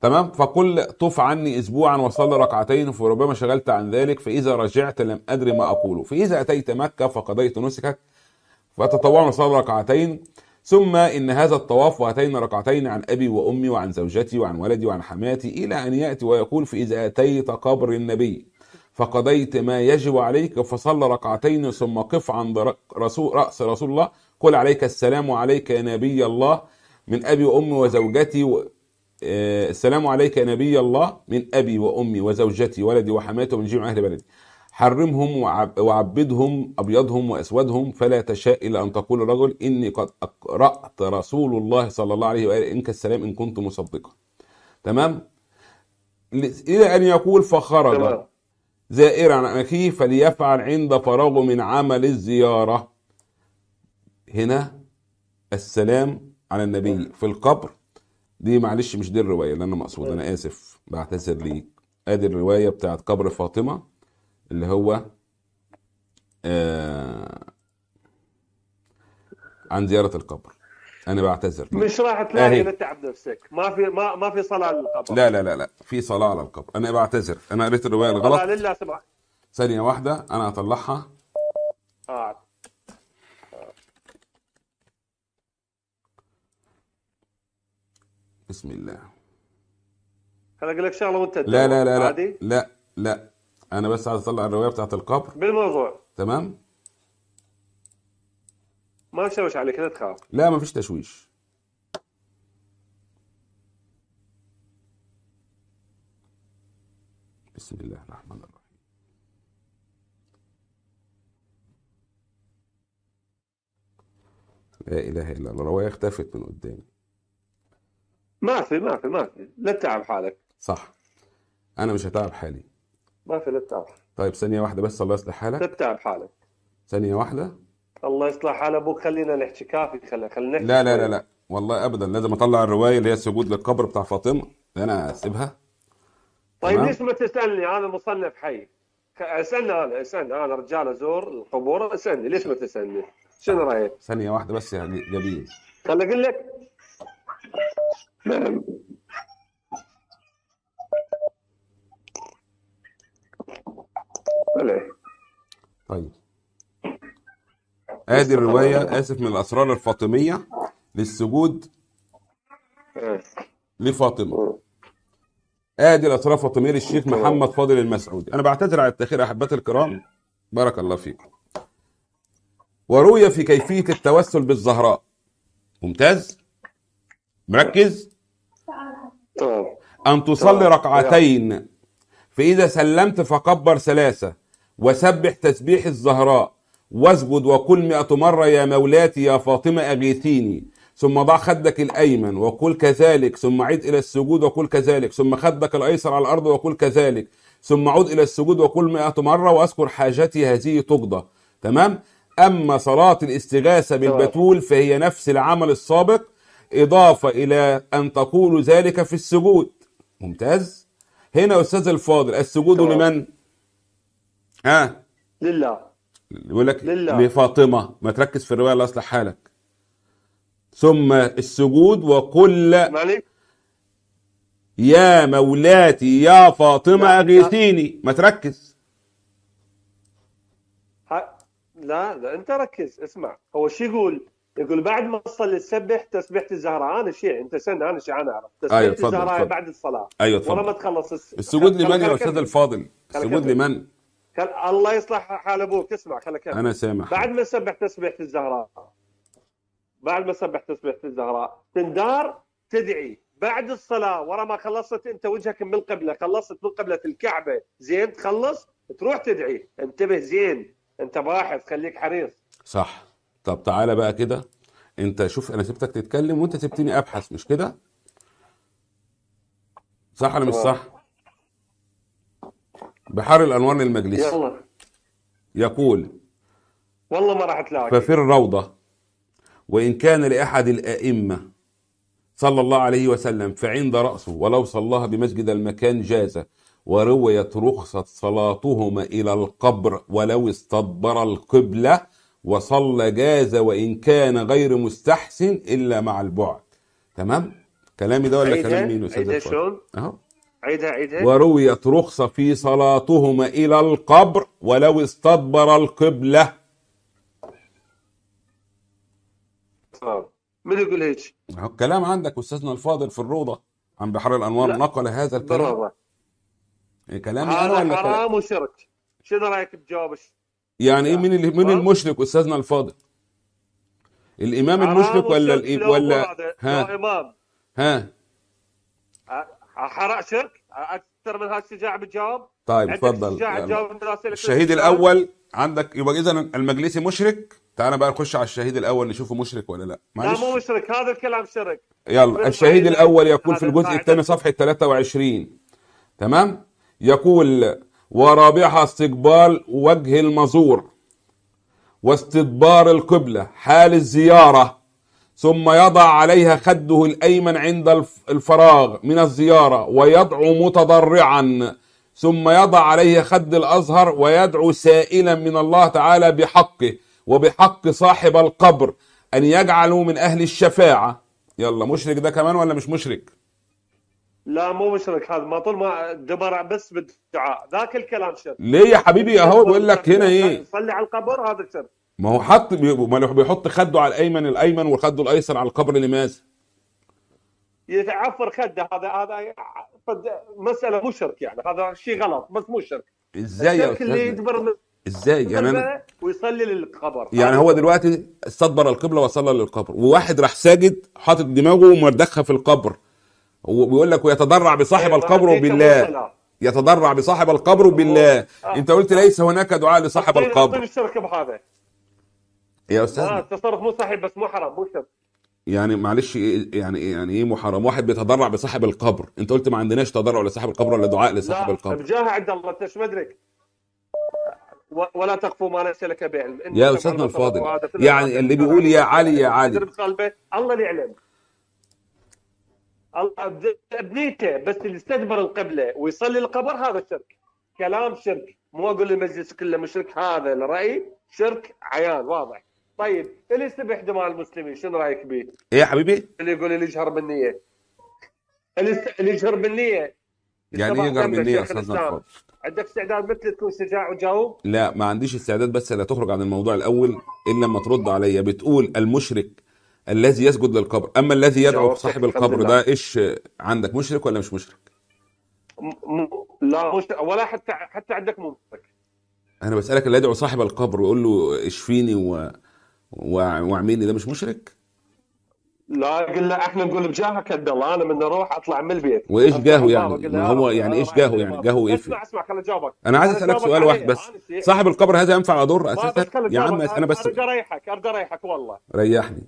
تمام فقل طف عني أسبوعا وصلى ركعتين، فربما شغلت عن ذلك، فإذا رجعت لم أدري ما أقوله، فإذا أتيت مكة فقضيت نسكك فتطوعنا صلى ركعتين، ثم إن هذا الطواف وأتينا ركعتين عن أبي وأمي وعن زوجتي وعن ولدي وعن حماتي، إلى أن يأتي ويقول: فإذا أتيت قبر النبي فقضيت ما يجب عليك فصلى ركعتين، ثم قف عند رسول رأس رسول الله قل: عليك السلام عليك يا نبي الله من أبي وأمي وزوجتي و... آه... السلام عليك يا نبي الله من أبي وأمي وزوجتي ولدي وحماتي ومن جميع أهل بلدي، حرمهم وعبدهم أبيضهم وأسودهم، فلا تشاء إلا أن تقول رجل: إني قد أقرأت رسول الله صلى الله عليه وآله إنك السلام إن كنت مصدقا. تمام؟ إلى أن يقول: فخرج زائرا عن أخيه فليفعل عند فراغه من عمل الزيارة. هنا السلام على النبي في القبر. دي معلش مش دي الرواية اللي أنا مقصود، أنا آسف بعتذر ليك. أدي الرواية بتاعت قبر فاطمة اللي هو آه عن زيارة القبر. أنا بعتذر مش راح تلاقي أنت تعب نفسك، ما في ما ما في صلاة على القبر. لا لا لا لا في صلاة على القبر، أنا بعتذر، أنا قريت الرواية الغلط. لا لله سبحانه. ثانية واحدة أنا هطلعها. آه. بسم الله. أنا أقول لك شغلة وأنت لا لا لا عادي؟ لا لا أنا بس عايز أطلع الرواية بتاعت القبر بالموضوع. تمام؟ ما أشوش عليك لا تخاف. لا مفيش تشويش. بسم الله الرحمن الرحيم. لا إله إلا الله، الرواية اختفت من قدامي. ما في ما في ما في، لا تتعب حالك. صح. أنا مش هتعب حالي. ما في لا تتعب. طيب ثانية واحدة بس الله يصلح حالك. لا تتعب حالك. ثانية واحدة. الله يصلح حال أبوك، خلينا نحكي كافي، خلينا خلينا نحكي. لا لا لا لا والله أبدا، لازم أطلع الرواية اللي هي السجود للقبر بتاع فاطمة، أنا أسيبها. طيب ليش ما تسالني انا مصنف حي؟ اسالني انا اسالني انا رجال ازور القبور، اسالني ليش ما تسالني؟ شنو رايك؟ ثانيه واحده بس يا جميل، خليني اقول لك. طيب ادي الروايه اسف من الاسرار الفاطميه للسجود لفاطمه. ادي الاسرار الفاطميه للشيخ محمد فاضل المسعودي. انا بعتذر على التاخير احبتي الكرام، بارك الله فيكم. وروي في كيفيه التوسل بالزهراء. ممتاز؟ مركز؟ ان تصلي ركعتين، فاذا سلمت فكبر ثلاثه، وسبح تسبيح الزهراء، واسجد وقل مئة مرة يا مولاتي يا فاطمة أغيثيني، ثم ضع خدك الأيمن وقل كذلك، ثم عد إلى السجود وقل كذلك، ثم خدك الأيسر على الأرض وقل كذلك، ثم عد إلى السجود وقل مئة مرة، وأذكر حاجتي هذه تقضى. تمام؟ أما صلاة الاستغاثة بالبتول فهي نفس العمل السابق، إضافة إلى أن تقول ذلك في السجود. ممتاز؟ هنا أستاذ الفاضل السجود لمن؟ ها؟ لله. يقول لك لفاطمة، ما تركز في الرواية لأصلح حالك. ثم السجود وقل يا مولاتي يا فاطمة أغيثيني، ما تركز. لا لا أنت ركز، اسمع هو شو يقول؟ يقول بعد ما تصلي تسبح تسبيحة الزهراء. أنا شيء أنت سنة أنا شيء أنا أعرف تسبيحة أيوة الزهراء بعد الصلاة. أيوة ورا ما تخلص السجود لمن يا أستاذ الفاضل؟ السجود لمن؟ الله يصلح حال ابوك، اسمع خليك انا سامح. بعد ما تسبح تسبيحة الزهراء، بعد ما تسبح تسبيحة الزهراء تندار تدعي بعد الصلاه. ورا ما خلصت انت وجهك من القبله، خلصت من قبله الكعبه، زين تخلص تروح تدعي. انتبه زين، انت باحث، خليك حريص. صح. طب تعالى بقى كده، انت شوف انا سبتك تتكلم وانت سبتني ابحث، مش كده؟ صح ولا مش صح؟ بحر الأنوار المجلسي يلا. يقول والله ما راح تلاقي ففي الروضة وإن كان لأحد الأئمة صلى الله عليه وسلم فعند رأسه، ولو صلاها بمسجد المكان جاز، ورويت رخصة صلاتهما إلى القبر ولو استدبر القبلة وصلى جاز، وإن كان غير مستحسن إلا مع البعد. تمام؟ كلامي ده ولا كلام مين؟ أهو عيدها عيدها. ورويت رخصة في صلاتهما إلى القبر ولو استدبر القبلة. صار من يقول هيك؟ الكلام عندك أستاذنا الفاضل في الروضة عن بحر الأنوار لا. نقل هذا الكلام. إيه كلام هذا حرام وشرك. شنو رأيك بجواب يعني إيه؟ من اللي من المشرك أستاذنا الفاضل؟ الإمام المشرك ولا الإ... ولا ها إمام. ها حرق شرك اكثر من هالشجاعه بالجواب. طيب اتفضل الشهيد الاول عندك. يبقى اذا المجلسي مشرك. تعال بقى نخش على الشهيد الاول نشوفه مشرك ولا لا. معلش لا مو مشرك، هذا الكلام شرك. يلا الشهيد الاول يقول في الجزء الثاني صفحه ثلاثة وعشرين. تمام. يقول ورابعها استقبال وجه المزور واستدبار القبله حال الزياره، ثم يضع عليها خده الأيمن عند الفراغ من الزيارة ويدعو متضرعا، ثم يضع عليها خد الأزهر ويدعو سائلا من الله تعالى بحقه وبحق صاحب القبر أن يجعله من أهل الشفاعة. يلا مشرك ده كمان ولا مش مشرك؟ لا مو مشرك، هذا ما طول ما دبر بس بالدعاء ذاك الكلام شرك. ليه يا حبيبي؟ أهو بقول لك هنا إيه، صلي على القبر هذا شرك. ما هو حط بيحط خده على الايمن الايمن وخده الايسر على القبر، لماذا؟ يتعفر خده. هذا هذا مساله مو شرك يعني، هذا شيء غلط بس مو شرك. ازاي يا استاذ؟ ازاي يعني أنا... ويصلي للقبر يعني هو دلوقتي استدبر القبله وصلى للقبر، وواحد راح ساجد حاطط دماغه ومردخها في القبر وبيقول لك ويتضرع بصاحب القبر وبالله، يتضرع بصاحب القبر وبالله. انت قلت ليس هناك دعاء لصاحب القبر. الشرك بهذا يا استاذ؟ اه التصرف مو صحيح بس مو حرام، مو شرك يعني. معلش يعني ايه يعني ايه مو حرام؟ واحد بيتضرع بصاحب القبر، انت قلت ما عندناش تضرع لصاحب القبر ولا دعاء لصاحب القبر. لا بجاه عند الله، انت مش مدرك ولا تقف ما ليس لك بعلم. يا استاذنا الفاضل يعني اللي بيقول يا علي يا علي الله يعلم، بنيته بس اللي يستدبر القبله ويصلي القبر هذا شرك، كلام شرك، مو اقول للمجلس كله مشرك، هذا الراي شرك عيان واضح. طيب اللي يستبيح دماء المسلمين شنو رايك به؟ ايه يا حبيبي؟ اللي يقول اللي يجهر بالنيه، اللي يجهر بالنيه يعني يجهر بالنيه اصلا. عندك استعداد مثل تكون شجاع وجاوب؟ لا ما عنديش استعداد، بس لا تخرج عن الموضوع الاول الا لما ترد عليا. بتقول المشرك الذي يسجد للقبر، اما الذي يدعو صاحب القبر ده ايش عندك، مشرك ولا مش مشرك؟ م... لا مشرك ولا حتى حتى عندك منطق. انا بسالك اللي يدعو صاحب القبر ويقول له اشفيني و... و... واعملني، ده مش مشرك؟ لا قلنا احنا نقول بجاهك يا الله، انا من اروح اطلع من البيت. وايش جاهه يعني؟ ما هو يعني ايش جاهه يعني؟ جاهه ايه؟ اسمع اسمع خليني اجاوبك. انا عايز اسالك سؤال واحد بس، صاحب القبر هذا ينفع اضر اساسا؟ يا عم انا بس ارجع اريحك، ارجع اريحك والله. ريحني.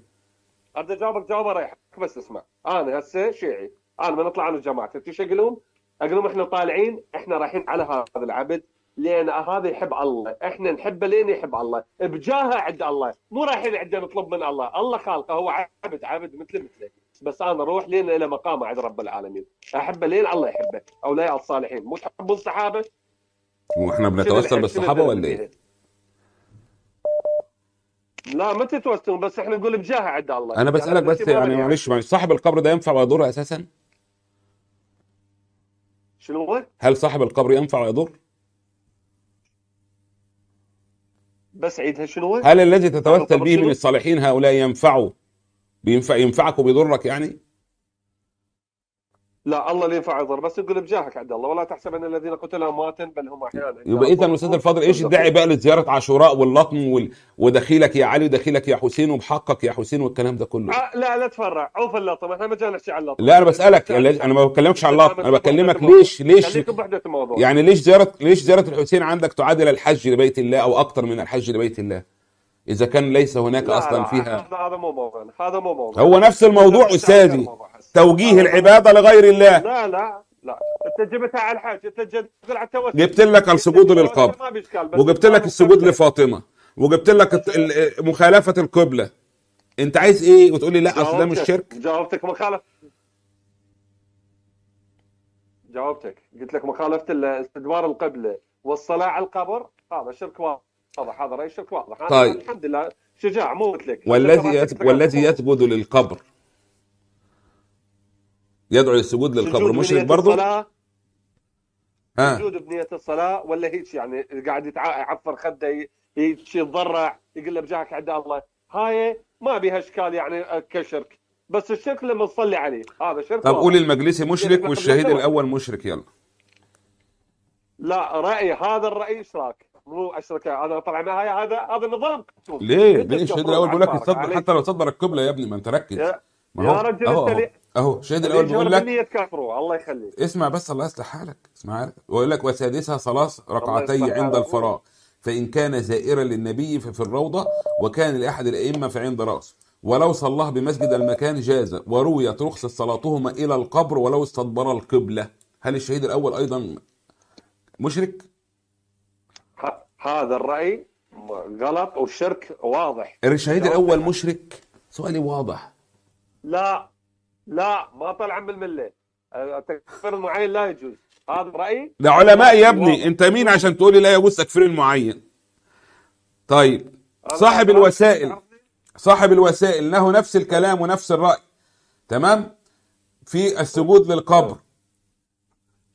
ارجع اجاوبك جاوب اريحك بس اسمع، انا هسه شيعي، انا من اطلع انا وجماعتي ايش اقلهم؟ اقلهم احنا طالعين، احنا رايحين على هذا العبد لان هذا يحب الله، احنا نحبه لين يحب الله، بجاهه عند الله، مو رايحين عنده نطلب من الله، الله خالقه، هو عبد عبد مثل مثلك، بس انا اروح لين الى مقامه عند رب العالمين، احبه لين الله يحبه، اولياء الصالحين، مو تحبوا الصحابه؟ واحنا بنتوسل بالصحابه ولا ايه؟ لا ما تتوسل، بس احنا نقول بجاهه عند الله. انا بسالك بس, بس يعني معلش يعني. صاحب القبر ده ينفع ويضر اساسا؟ شنو هو؟ هل صاحب القبر ينفع ويضر؟ بس عيدها شنو؟ هل الذي تتوسل به من الصالحين هؤلاء ينفعوا بينفع ينفعك وبيضرك يعني؟ لا الله اللي ينفع يضر، بس نقول بجاهك عند الله، ولا تحسب ان الذين قتلوا امواتا بل هم احياء. يبقى اذا الاستاذ الفاضل ايش الداعي بقى لزياره عاشوراء واللطم وال... ودخيلك يا علي ودخيلك يا حسين وبحقك يا حسين والكلام ده كله؟ أه لا لا تفرع، عوف اللطم، احنا ما جانا نحكي على اللطم. لا انا بسالك، انا ما بكلمكش على اللطم، انا بكلمك ليش ليش يعني ليش زياره ليش زياره الحسين عندك تعادل الحج لبيت الله او اكثر من الحج لبيت الله؟ إذا كان ليس هناك أصلاً فيها. هذا مو موضوع، هذا مو موضوع. هو نفس الموضوع أستاذي، توجيه العبادة لغير الله. لا لا لا، أنت جبتها على الحاج، أنت جبت على التوسل. جبت لك السجود للقبر، وجبت لك السجود لفاطمة، وجبت لك مخالفة القبلة. أنت عايز إيه وتقول لي لا أصل ده مش شرك؟ جاوبتك مخالفة. جاوبتك، قلت لك مخالفة استدبار القبلة والصلاة على القبر هذا شرك واضح. واضح هذا رأي شرك واضح. طيب الحمد لله شجاع مو مثلك. والذي يت... والذي يسجد للقبر يدعو للسجود للقبر مشرك برضه؟ سجود بنية الصلاة ولا هيك يعني قاعد يتع... يعفر خده يتضرع يقول له بجاهك عند الله، هاي ما بها اشكال يعني كشرك، بس الشرك لما نصلي عليه هذا شرك. طب قول المجلسي مشرك والشهيد الاول مشرك يلا. لا رأي هذا الرأي اشراك مو اشرك، انا طبعا هاي هذا هذا نظام ليه؟ ليه الشهيد الاول بيقول لك تصدر حتى لو صدر القبله يا ابني، ما انت ركز يا رجل. انت اهو الشهيد الاول بيقول لك الله يخليك اسمع بس، الله يصلح حالك اسمع، ويقول لك وسادسها صلاه ركعتي عند الفراغ، فان كان زائرا للنبي ففي الروضه، وكان لاحد الائمه فعند راسه، ولو صلاه بمسجد المكان جاز، ورويت رخص صلاتهما الى القبر ولو استدبر القبله. هل الشهيد الاول ايضا مشرك؟ هذا الرأي غلط والشرك واضح. الشهيد الأول مشرك؟ سؤالي واضح. لا لا ما طلع من الملة، تكفير المعين لا يجوز، هذا رأيي. ده علماء يا ابني، انت مين عشان تقولي لا يجوز تكفير المعين؟ طيب صاحب الوسائل صاحب الوسائل له نفس الكلام ونفس الرأي تمام في السجود للقبر،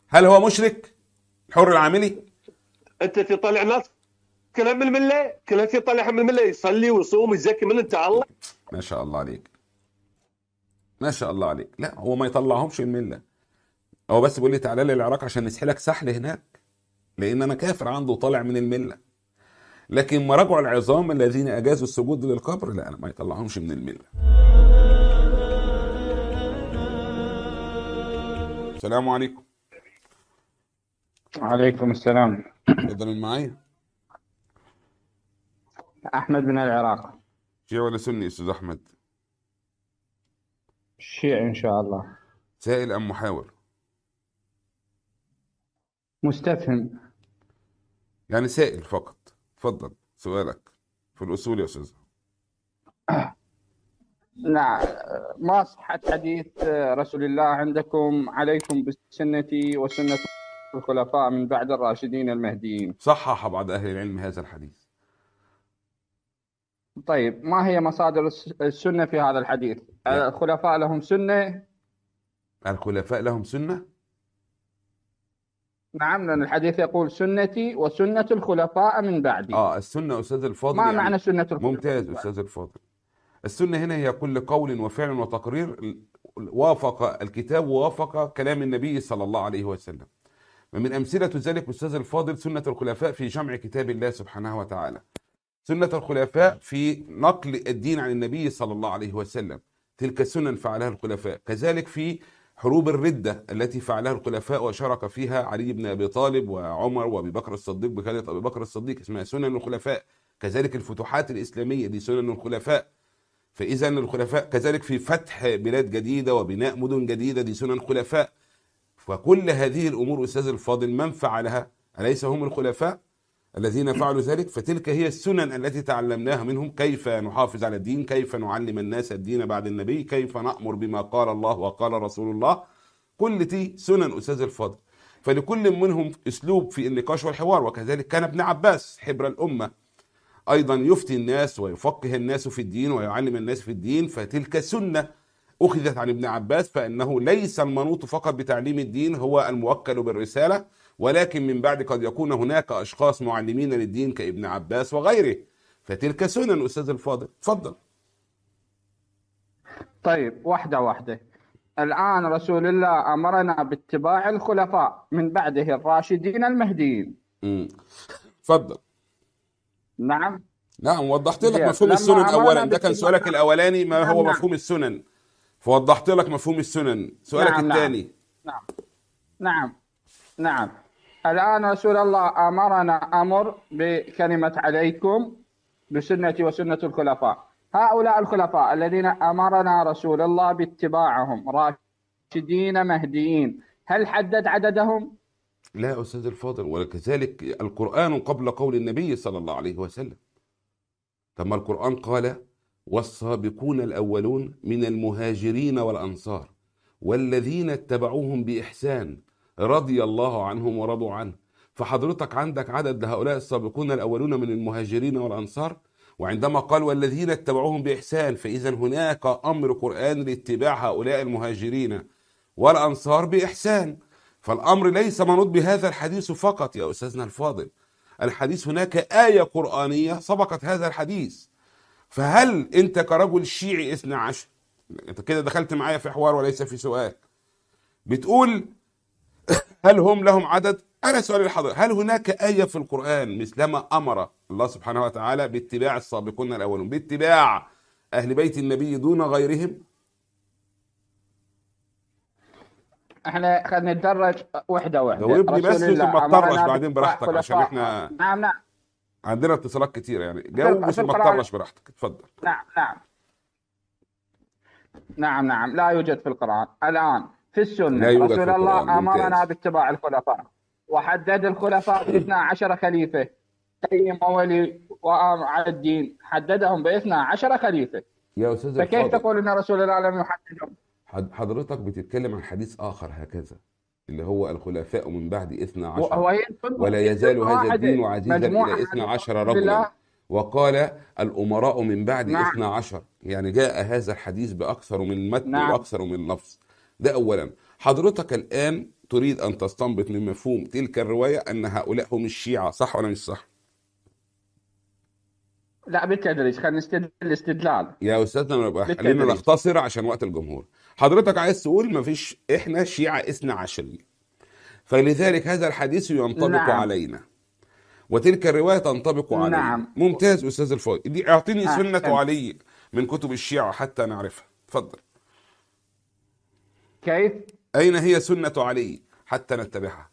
هل هو مشرك الحر العاملي؟ انت تطلع ناس كلام من المله، كلام تطلع من المله، يصلي ويصوم ويزكي، من انت الله؟ ما شاء الله عليك ما شاء الله عليك. لا هو ما يطلعهمش المله، هو بس بيقول لي تعالى لي العراق عشان نسحلك سحل هناك لان انا كافر عنده وطالع من المله، لكن ما رجعوا العظام الذين اجازوا السجود للقبر لا انا ما يطلعهمش من المله. السلام عليكم. وعليكم السلام. تفضل معايا. احمد من العراق. شيعي ولا سني استاذ احمد؟ شيعي ان شاء الله. سائل ام محاور؟ مستفهم يعني سائل فقط. تفضل سؤالك في الاصول يا استاذ. نعم. ما صحة حديث رسول الله عندكم عليكم بالسنة وسنة الخلفاء من بعد الراشدين المهديين؟ صحح بعض أهل العلم هذا الحديث. طيب ما هي مصادر السنة في هذا الحديث؟ لا. الخلفاء لهم سنة؟ الخلفاء لهم سنة؟ نعم، لأن الحديث يقول سنتي وسنة الخلفاء من بعدي. آه السنة أستاذ الفاضل ما يعني معنى سنة الخلفاء؟ ممتاز أستاذ الفاضل. السنة هنا هي كل قول وفعل وتقرير وافق الكتاب ووافق كلام النبي صلى الله عليه وسلم. ومن أمثلة ذلك أستاذ الفاضل سنة الخلفاء في جمع كتاب الله سبحانه وتعالى، سنة الخلفاء في نقل الدين عن النبي صلى الله عليه وسلم، تلك السنن فعلها الخلفاء، كذلك في حروب الردة التي فعلها الخلفاء وشارك فيها علي بن أبي طالب وعمر وأبي بكر الصديق بقيادة أبي بكر الصديق، اسمها سنن الخلفاء. كذلك الفتوحات الإسلامية دي سنن الخلفاء. فإذا الخلفاء كذلك في فتح بلاد جديدة وبناء مدن جديدة دي سنن الخلفاء. فكل هذه الأمور أستاذ الفاضل من فعلها أليس هم الخلفاء الذين فعلوا ذلك؟ فتلك هي السنن التي تعلمناها منهم، كيف نحافظ على الدين، كيف نعلم الناس الدين بعد النبي، كيف نأمر بما قال الله وقال رسول الله، كل دي سنن أستاذ الفاضل. فلكل منهم أسلوب في النقاش والحوار. وكذلك كان ابن عباس حبر الأمة أيضا يفتي الناس ويفقه الناس في الدين ويعلم الناس في الدين، فتلك سنة أخذت عن ابن عباس، فإنه ليس المنوط فقط بتعليم الدين هو الموكل بالرسالة، ولكن من بعد قد يكون هناك أشخاص معلمين للدين كابن عباس وغيره، فتلك سنن أستاذ الفاضل. تفضل. طيب واحدة واحدة. الآن رسول الله أمرنا باتباع الخلفاء من بعده الراشدين المهديين. تفضل. نعم نعم وضحت لك مفهوم السنن أولا، ده كان سؤالك الأولاني ما هو نعم. مفهوم السنن، فوضحت لك مفهوم السنن. سؤالك نعم الثاني. نعم نعم نعم الآن رسول الله أمرنا أمر بكلمة عليكم بسنتي وسنة الخلفاء، هؤلاء الخلفاء الذين أمرنا رسول الله باتباعهم راشدين مهديين، هل حدد عددهم؟ لا أستاذ الفاضل، وكذلك القرآن قبل قول النبي صلى الله عليه وسلم، كما القرآن قال والسابقون الأولون من المهاجرين والأنصار والذين اتبعوهم بإحسان رضي الله عنهم ورضوا عنه. فحضرتك عندك عدد لهؤلاء السابقون الأولون من المهاجرين والأنصار، وعندما قال والذين اتبعوهم بإحسان، فإذا هناك أمر قرآن لاتباع هؤلاء المهاجرين والأنصار بإحسان، فالأمر ليس منوط بهذا الحديث فقط يا أستاذنا الفاضل، الحديث هناك آية قرآنية سبقت هذا الحديث. فهل أنت كرجل شيعي اثنى عشر، أنت كده دخلت معايا في حوار وليس في سؤال، بتقول هل هم لهم عدد؟ أنا سؤالي لحضرتك، هل هناك آية في القرآن مثلما أمر الله سبحانه وتعالى باتباع السابقون الأولون باتباع أهل بيت النبي دون غيرهم؟ احنا خلينا نتدرج واحده واحده. جاوبني بس ثم اطرش بعدين براحتك عشان احنا نعم نعم عندنا اتصالات كتيره، يعني جاوب ثم اطرش براحتك. اتفضل. نعم نعم نعم نعم لا يوجد في القرآن. الآن في السنة رسول الله أمرنا باتباع الخلفاء وحدد الخلفاء اثنا عشر خليفة، قيم أولي وأمع الدين حددهم ب اثنا عشر خليفة يا أستاذ الفاضل، فكيف تقول أن رسول الله لم يحددهم؟ حضرتك بتتكلم عن حديث آخر هكذا اللي هو الخلفاء من بعد اثنا عشر ولا يزال هذا الدين عزيزا إلى اثنا عشر رجلا، وقال الأمراء من بعد نعم. اثنا عشر، يعني جاء هذا الحديث بأكثر من متن نعم. وأكثر من لفظ. ده أولا. حضرتك الآن تريد أن تستنبط من مفهوم تلك الرواية أن هؤلاء هم الشيعة، صح ولا مش صح؟ لا بالتدريج، خلينا نستدل الاستدلال يا أستاذنا، نبقى خلينا نختصر عشان وقت الجمهور. حضرتك عايز تقول مفيش احنا شيعة اثنا عشرية، فلذلك هذا الحديث ينطبق نعم. علينا وتلك الرواية تنطبق علينا نعم. ممتاز أستاذ الفاضل، دي اعطيني نعم. سنة نعم. علي من كتب الشيعة حتى نعرفها. اتفضل. كيف؟ أين هي سنة علي حتى نتبعها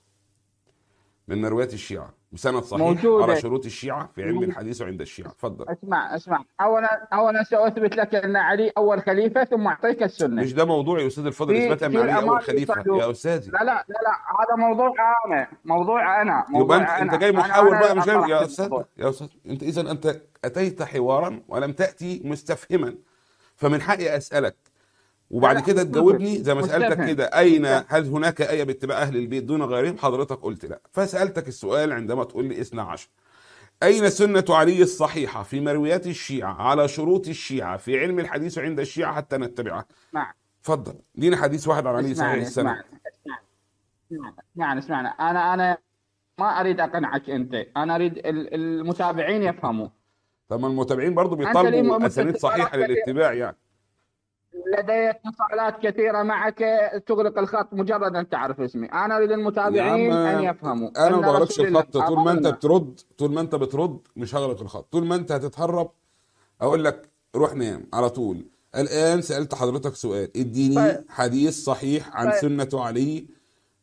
من روايات الشيعة بسند صحيح موجودة على شروط الشيعة في علم الحديث وعند الشيعة؟ تفضل. اسمع اسمع اولا اولا ساثبت لك ان علي اول خليفة ثم اعطيك السنة. مش ده موضوعي يا استاذ الفاضل، اثبات ان علي اول خليفة صدوق. يا استاذي لا لا لا لا هذا موضوع انا موضوع انا موضوع يبقى انت جاي محاور بقى مش جاي يا استاذ يا استاذ انت اذا انت اتيت حوارا ولم تاتي مستفهما، فمن حقي أسألك وبعد كده تجاوبني زي ما سألتك كده، أين هل هناك آية باتباع أهل البيت دون غيرهم؟ حضرتك قلت لا، فسألتك السؤال عندما تقول لي اثنا عشر. أين سنة علي الصحيحة في مرويات الشيعة على شروط الشيعة في علم الحديث عند الشيعة حتى نتبعها؟ نعم. اتفضل دينا حديث واحد عن علي صحيح السنة. اسمعنا اسمعنا أنا أنا ما أريد أقنعك أنت، أنا أريد المتابعين يفهموا. طب المتابعين برضو بيطلبوا أسانيد صحيحة للاتباع، يعني لدي اتصالات كثيرة معك تغلق الخط مجرد أن تعرف اسمي. أنا أريد المتابعين أن يفهموا أنا ما بغلقش الخط. طول ما أنت بترد طول ما أنت بترد مش هغلق الخط. طول ما أنت هتتهرب أقول لك روح نام على طول. الآن سألت حضرتك سؤال، اديني طيب. حديث صحيح عن طيب. سنة علي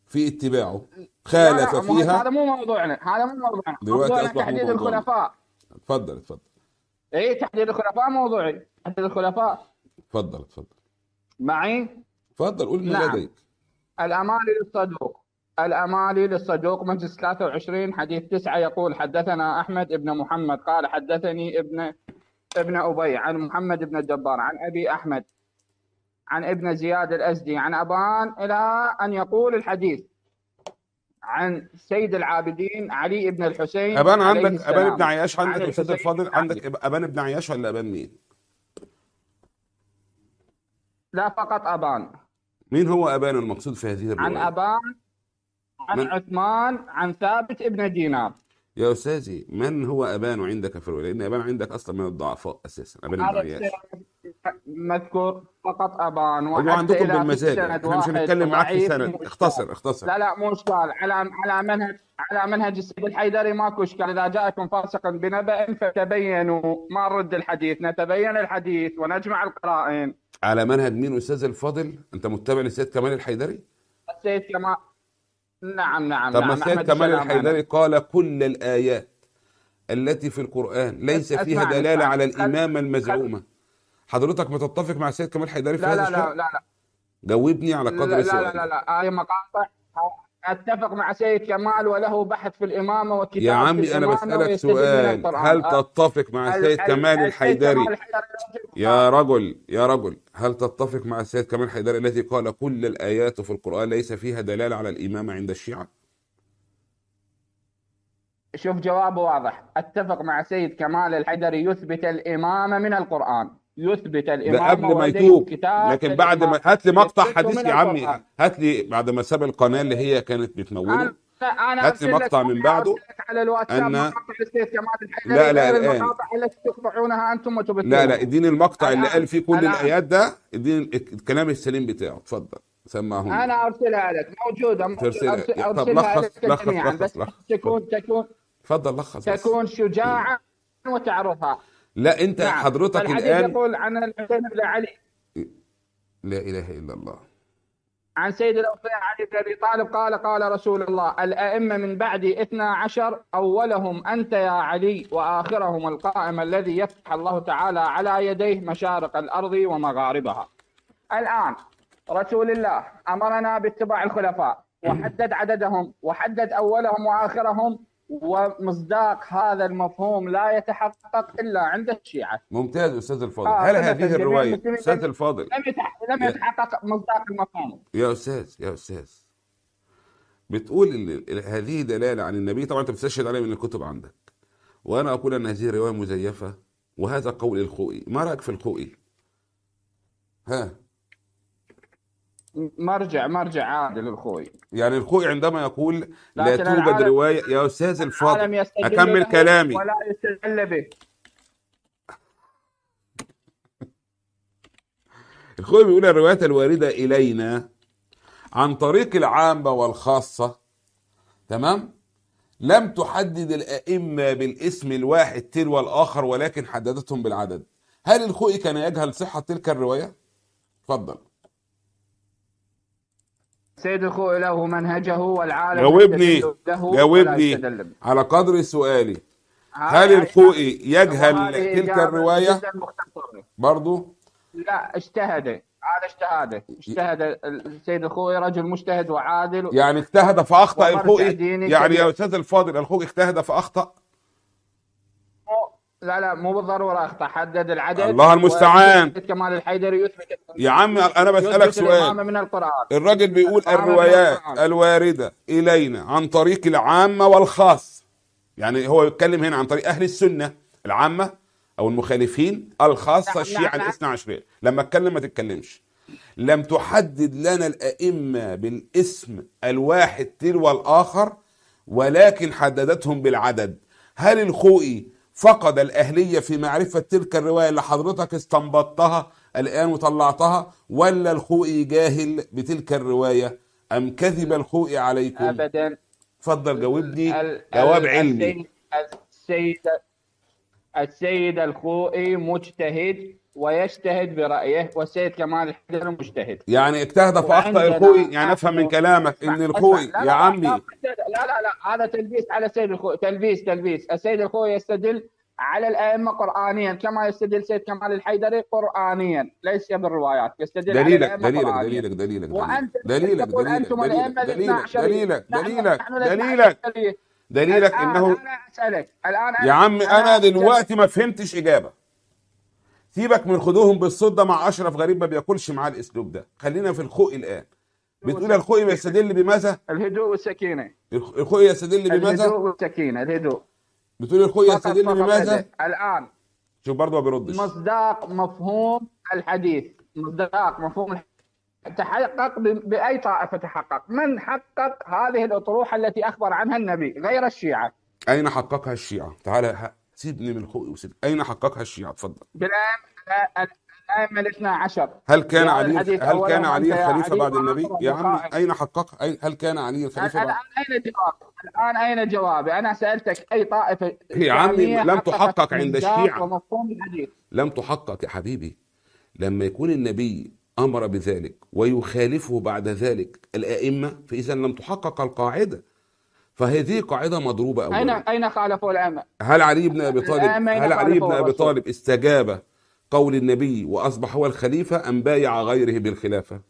في اتباعه خالف فيها. هذا مو موضوعنا، هذا مو موضوعنا. دلوقتي تحديد الخلفاء. اتفضل اتفضل. إيه تحديد الخلفاء موضوعي، تحديد الخلفاء. تفضل تفضل معي. تفضل قول لي نعم. لديك الأمالي للصدوق، الأمالي للصدوق مجلس ثلاثة وعشرين حديث تسعة يقول حدثنا أحمد ابن محمد قال حدثني ابن ابن أبي عن محمد بن الجبار عن أبي أحمد عن ابن زياد الأزدي عن أبان إلى أن يقول الحديث عن سيد العابدين علي بن الحسين. أبان عندك أبان بن عياش عندك يا أستاذ الفاضل؟ عندك أبان بن عياش ولا أبان مين؟ لا فقط أبان. مين هو أبان المقصود في هذه الرواية؟ عن أبان عن من؟ عثمان عن ثابت ابن دينار. يا أستاذي من هو أبان عندك في الرواية؟ لأن أبان عندك أصلا من الضعفاء أساسا. أبان العياش مذكور فقط أبان. هو عندكم بالمزاج، احنا مش هنتكلم معاك في سند. اختصر اختصر. لا لا مو إشكال. على على منهج على منهج السيد الحيدري ماكو إشكال. إذا جاءكم فاسق بنبأ فتبينوا، ما نرد الحديث، نتبين الحديث ونجمع القرائن. على منهج مين أستاذ الفاضل؟ أنت متبع للسيد كمال الحيدري؟ السيد كمال نعم نعم. طب نعم. السيد كمال الحيدري قال كل الآيات التي في القرآن ليس فيها دلالة أسمعني. على الإمامة المزعومة. حضرتك متتفق مع السيد كمال الحيدري في لا هذا الشيء؟ لا لا لا لا. جاوبني على قدر السؤال. لا لا لا هذه مقاطع. أتفق مع سيد كمال وله بحث في الإمامة والكتاب. يا عمي أنا بسألك سؤال، هل تتفق مع السيد كمال الحيدري يا رجل يا رجل هل تتفق مع السيد كمال الحيدري التي قال كل الآيات في القرآن ليس فيها دلالة على الإمامة عند الشيعة؟ شوف جوابه واضح. أتفق مع سيد كمال الحيدري يثبت الإمامة من القرآن، يثبت الإمامة قبل ما يتوب. لكن بعد ما هات لي مقطع حديث يا عمي، هات لي بعد ما ساب القناة اللي هي كانت بتموله، هات لي مقطع من بعده. أنا لا لا الآن لا لا اديني المقطع اللي قال فيه كل الآيات ده، اديني الكلام السليم بتاعه. اتفضل سمعهم. أنا أرسلها لك موجودة. طب لخص لخص لخص لخص. تكون تكون تفضل لخص. تكون شجاعة وتعرفها. لا انت نعم. حضرتك الان يقول عن الحسين بن علي لا اله الا الله عن سيد الاوفياء علي بن ابي طالب قال قال رسول الله الائمه من بعدي اثنا عشر اولهم انت يا علي واخرهم القائم الذي يفتح الله تعالى على يديه مشارق الارض ومغاربها. الان رسول الله امرنا باتباع الخلفاء وحدد عددهم وحدد اولهم واخرهم، ومصداق هذا المفهوم لا يتحقق إلا عند الشيعة. ممتاز أستاذ الفاضل. هل هذه الرواية أستاذ الفاضل لم, يتح... لم يا... يتحقق مصداق المفهوم؟ يا أستاذ يا أستاذ بتقول ال... هذه دلالة عن النبي، طبعا أنت بتستشهد عليه من الكتب عندك، وأنا أقول أن هذه الرواية مزيفة وهذا قول الخوئي. ما رأيك في الخوئي؟ ها مرجع مرجع عادي للخوئي. يعني الخوئي عندما يقول لا توجد رواية يا أستاذ الفاضل أكمل كلامي ولا يستدل به. الخوئي بيقول الروايات الواردة إلينا عن طريق العامة والخاصة تمام لم تحدد الأئمة بالاسم الواحد تلو الآخر ولكن حددتهم بالعدد. هل الخوئي كان يجهل صحة تلك الرواية؟ تفضل. سيد الخوئي له منهجه والعالم جاوبني جاوبني على قدر سؤالي. هل الخوئي يجهل تلك الرواية برضو؟ لا اجتهد. هذا اجتهاد اجتهد السيد الخوئي رجل مجتهد وعادل. يعني اجتهد فأخطأ الخوئي؟ يعني يا أستاذ الفاضل الخوئي اجتهد فأخطأ؟ لا لا مو بالضروره اخطا، حدد العدد. الله المستعان. كمال الحيدري يثبت يا عم انا بسالك سؤال من القرآن. الرجل بيقول الروايات الوارده الينا عن طريق العامه والخاص، يعني هو يتكلم هنا عن طريق اهل السنه العامه او المخالفين، الخاصه الشيعه الاثنى عشريه. لما اتكلم ما تتكلمش، لم تحدد لنا الائمه بالاسم الواحد تلو الاخر ولكن حددتهم بالعدد. هل الخوئي فقد الأهلية في معرفة تلك الرواية اللي حضرتك استنبطتها الآن وطلعتها، ولا الخوئي جاهل بتلك الرواية، أم كذب الخوئي عليكم؟ أبدا. اتفضل جاوبني جواب علمي. السيد السيد الخوئي مجتهد ويجتهد برأيه، والسيد كمال الحيدري مجتهد. يعني اجتهد فأخطأ الخوئي، يعني أفهم من كلامك إن الخوئي يا عمي لا لا لا هذا تلبيس على السيد الخوئي، تلبيس تلبيس. السيد الخوئي يستدل على الأئمة قرآنيا كما يستدل السيد كمال الحيدري قرآنيا ليس بالروايات، يستدل دليلك على دليلك قرآنيا. دليلك دليلك وأنت دليلك تقول أنتم الأئمة دليلك دليلك دليلك دليلك دليلك دليلك إنه أنا أسألك الآن يا عمي أنا دلوقتي ما فهمتش إجابة. سيبك من خدوهم بالصدة مع أشرف غريب ما بياكلش معاه الأسلوب ده، خلينا في الخوئي الآن. بتقول الخوئي بيستدل بماذا؟ الهدوء والسكينة. الخوئي يستدل بماذا؟ الهدوء والسكينة، الهدوء. بتقول الخوئي يستدل بماذا؟ الآن شوف برضه ما بيردش. مصداق مفهوم الحديث، مصداق مفهوم الحديث تحقق بأي طائفة تحقق؟ من حقق هذه الأطروحة التي أخبر عنها النبي غير الشيعة؟ أين حققها الشيعة؟ تعال سيبني من الخوئي وسيب. أين حققها الشيعة؟ اتفضل. بالأئمة الاثنى عشر. هل كان علي هل كان علي الخليفة بعد النبي؟ يا عمي أين حققها؟ هل كان علي الخليفة بعد؟ الآن أين جوابي؟ الآن أين جوابي؟ أنا سألتك أي طائفة يا عمي لم تحقق عند الشيعة. لم تحقق يا حبيبي. لما يكون النبي أمر بذلك ويخالفه بعد ذلك الأئمة، فإذا لم تحقق القاعدة. فهذه قاعدة مضروبة أولاً. أين أين خالفوا الأئمة؟ هل علي بن أبي طالب هل علي بن أبي طالب استجاب قول النبي وأصبح هو الخليفة أم بايع غيره بالخلافة؟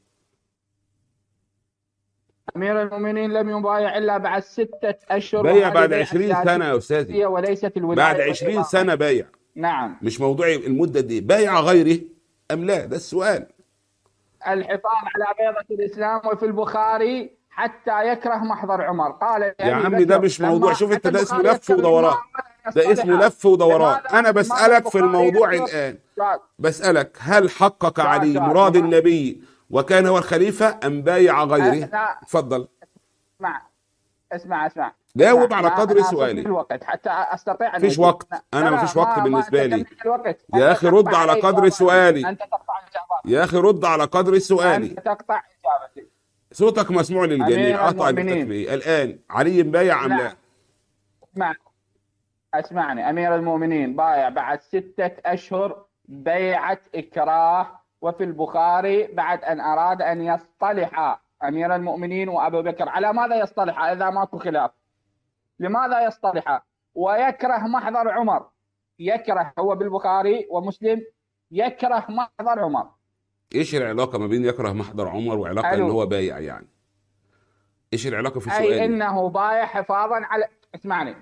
أمير المؤمنين لم يبايع إلا بعد ستة أشهر. بايع بعد عشرين سنة يا أستاذي. وليست الولاية بعد عشرين سنة بايع. نعم. مش موضوعي المدة دي، بايع غيره أم لا؟ ده السؤال. الحفاظ على بيضة الإسلام، وفي البخاري حتى يكره محضر عمر قال يا يعني عمي ده مش موضوع. شوف انت ده اسمه لف ودوران، ده اسمه لف ودوران. انا بسألك في الموضوع الان، بسألك هل حقق علي مراد النبي وكان هو الخليفة ام بايع غيره؟ اتفضل. اسمع اسمع اسمع جاوب على قدر سؤالي. الوقت حتى استطيع ان مفيش وقت، انا مفيش وقت بالنسبه لي يا اخي. رد على قدر سؤالي يا اخي، رد على قدر سؤالي. تقطع اجابتي. صوتك مسموع للجميع، قطع التسمية. الآن علي بايع أم لا؟ اسمع اسمعني. أمير المؤمنين بايع بعد ستة أشهر بيعة إكراه، وفي البخاري بعد أن أراد أن يصطلح أمير المؤمنين وأبو بكر. على ماذا يصطلح إذا ماكو خلاف؟ لماذا يصطلح؟ ويكره محضر عمر، يكره هو بالبخاري ومسلم يكره محضر عمر. ايش العلاقة ما بين يكره محضر عمر وعلاقة ألو. ان هو بايع يعني؟ ايش العلاقة في سؤالي؟ اي انه بايع حفاظا على اسمعني.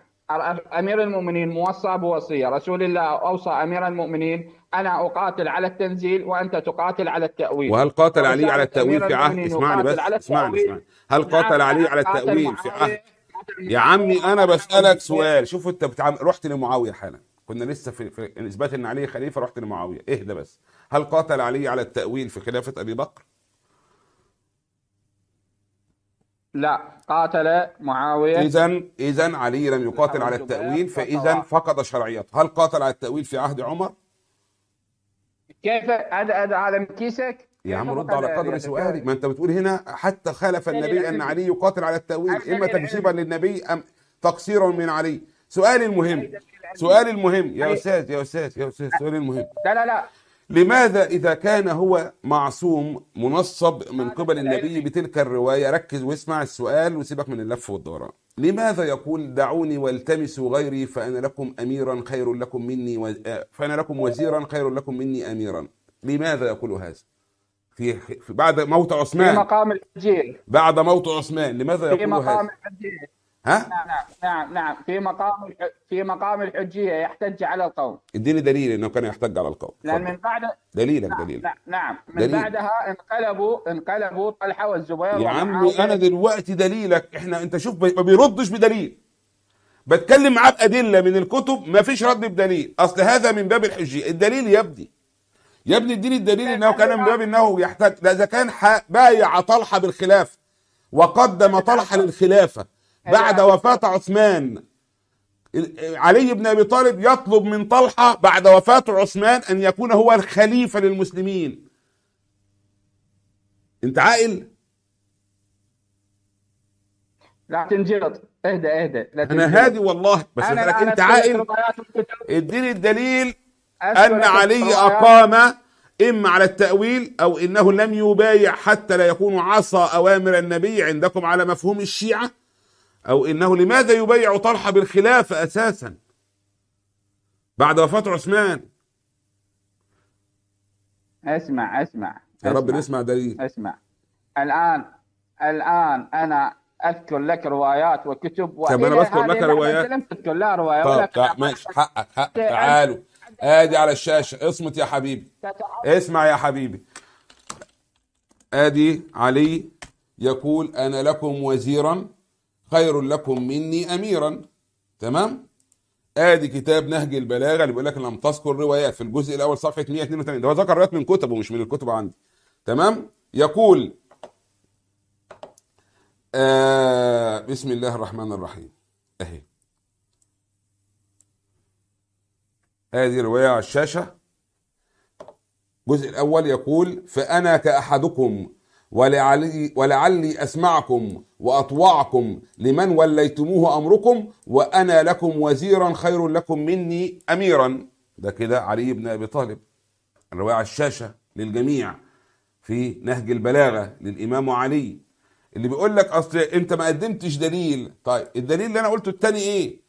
امير المؤمنين موصى بوصية، رسول الله اوصى امير المؤمنين انا اقاتل على التنزيل وانت تقاتل على التأويل. وهل قاتل علي على التأويل في عهد؟ اسمعني بس اسمعني اسمعني. هل قاتل علي على التأويل في عهد؟ يا عمي انا بسألك سؤال. شوف انت بتعم... رحت لمعاوية حالا، كنا لسه في, في اثبات ان علي خليفة، رحت لمعاوية. اهدى بس. هل قاتل علي على التأويل في خلافة أبي بكر؟ لا، قاتل معاوية. إذا إذا علي لم يقاتل على التأويل، فإذا فقد شرعيته. هل قاتل على التأويل في عهد عمر؟ كيف هذا هذا من كيسك؟ يا عم رد على قدر سؤالي، ما أنت بتقول هنا حتى خالف النبي أن علي يقاتل على التأويل، إما تكذيبا للنبي أم تقصيرا من علي. سؤالي المهم، سؤالي المهم يا أستاذ يا أستاذ يا أستاذ سؤالي المهم. لا لا لا لماذا إذا كان هو معصوم منصب من قبل النبي بتلك الرواية؟ ركز واسمع السؤال وسيبك من اللف والدوران. لماذا يقول دعوني والتمسوا غيري فأنا لكم أميرا خير لكم مني و... فأنا لكم وزيرا خير لكم مني أميرا؟ لماذا يقول هذا؟ في... في بعد موت عثمان، في مقام الحجيج، بعد موت عثمان لماذا يقول هذا؟ في مقام الحجيج. ها؟ نعم نعم في مقام في مقام الحجيه يحتج على القوم. اديني دليل انه كان يحتج على القوم. لان من بعد دليلك نعم دليل نعم من دليل. بعدها انقلبوا انقلبوا طلحه والزبير. يا عمي انا دلوقتي دليلك احنا انت شوف ما بيردش بدليل. بتكلم معاه بادله من الكتب ما فيش رد بدليل، اصل هذا من باب الحجيه، الدليل يبدي. يا ابني اديني الدليل انه كان من باب انه يحتج، ده اذا كان بايع طلحه بالخلافه وقدم طلحه للخلافه بعد وفاة عثمان، علي بن أبي طالب يطلب من طلحة بعد وفاة عثمان أن يكون هو الخليفة للمسلمين. أنت عاقل؟ لا تنجلط، اهدى اهدى. أنا هادي والله، بس أنا أنت عاقل؟ اديني الدليل أن علي أقام إما على التأويل أو إنه لم يبايع حتى لا يكون عصى أوامر النبي عندكم على مفهوم الشيعة، أو إنه لماذا يبيع طلحة بالخلافة أساسا بعد وفاة عثمان. أسمع أسمع يا رب نسمع دليل. أسمع الآن الآن أنا أذكر لك روايات وكتب. طب أنا بذكر لك روايات. أنت لم تذكر لا رواية ولا كتب. طب ماشي حقك حقك. تعالوا آدي على الشاشة. اصمت يا حبيبي. اسمع يا حبيبي. آدي علي يقول أنا لكم وزيرا خير لكم مني أميرا. تمام؟ آدي كتاب نهج البلاغة اللي بيقول لك لم تذكر روايات في الجزء الأول صفحة مئة واثنين وثمانين. ده هو ذكر روايات من كتبه مش من الكتب عندي. تمام؟ يقول آه بسم الله الرحمن الرحيم. أهي. هذه رواية على الشاشة. الجزء الأول يقول فأنا كأحدكم ولعلي, ولعلي أسمعكم وأطوعكم لمن وليتموه أمركم وأنا لكم وزيرا خير لكم مني أميرا. ده كده علي بن أبي طالب. الرواية على الشاشة للجميع في نهج البلاغة للإمام علي. اللي بيقول لك أصل أنت ما قدمتش دليل. طيب الدليل اللي أنا قلته التاني إيه؟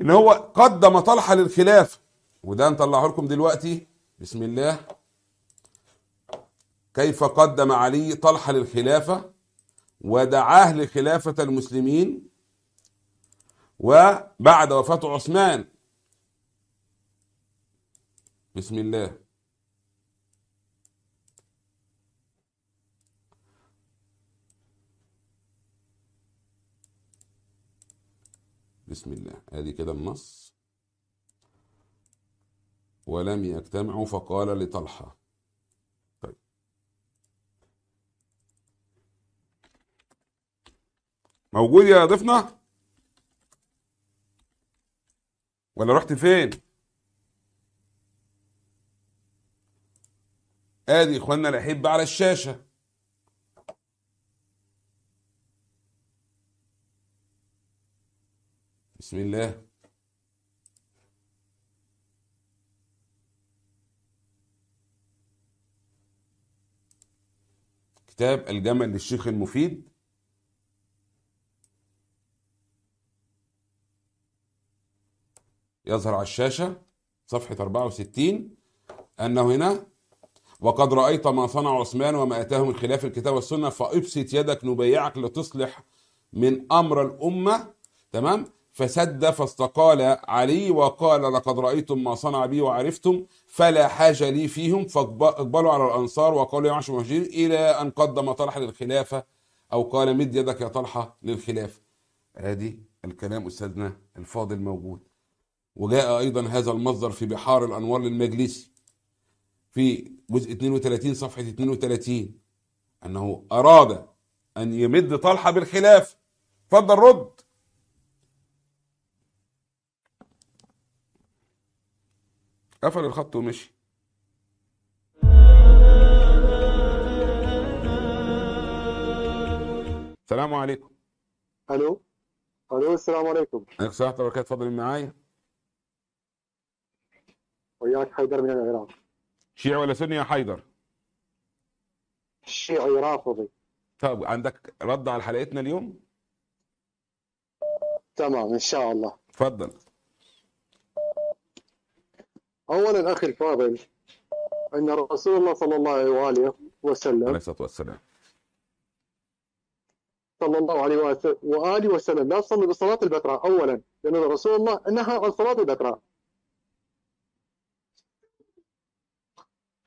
إن هو قدم طلحة للخلافة، وده نطلعه لكم دلوقتي. بسم الله. كيف قدم علي طلحة للخلافة ودعاه لخلافة المسلمين وبعد وفاة عثمان. بسم الله. بسم الله. هذه كده النص. ولم يجتمعوا فقال لطلحة. موجود يا ضيفنا ولا رحت فين؟ ادي اخواننا الاحبة على الشاشة. بسم الله. كتاب الجمل للشيخ المفيد. يظهر على الشاشة صفحة أربعة وستين أنه هنا وقد رأيت ما صنع عثمان وما أتاه من خلاف الكتاب والسنة فأبسط يدك نبيعك لتصلح من أمر الأمة. تمام؟ فسد فاستقال علي وقال لقد رأيتم ما صنع بي وعرفتم فلا حاجة لي فيهم فاقبلوا على الأنصار وقالوا يا معشر المهاجرين إلى أن قدم طلحة للخلافة أو قال مد يدك يا طلحة للخلافة. هذه الكلام أستاذنا الفاضل موجود. وجاء أيضا هذا المصدر في بحار الأنوار للمجلسي في جزء اثنين وثلاثين صفحة اثنين وثلاثين أنه أراد أن يمد طلحة بالخلاف. اتفضل رد. قفل الخط ومشي. السلام عليكم. ألو ألو السلام عليكم. عليكم السلام ورحمة الله وبركاته. اتفضل معايا. وياك حيدر من العراق. شيعي ولا سني يا حيدر؟ شيعي رافضي. طب عندك رد على حلقتنا اليوم؟ تمام ان شاء الله. تفضل. اولا اخي الفاضل، ان رسول الله صلى الله عليه واله وسلم عليه الصلاه والسلام صلى الله عليه وآله وسلم لا تصلي بصلاة البتراء أولا، لأن رسول الله نهى عن صلاة البتراء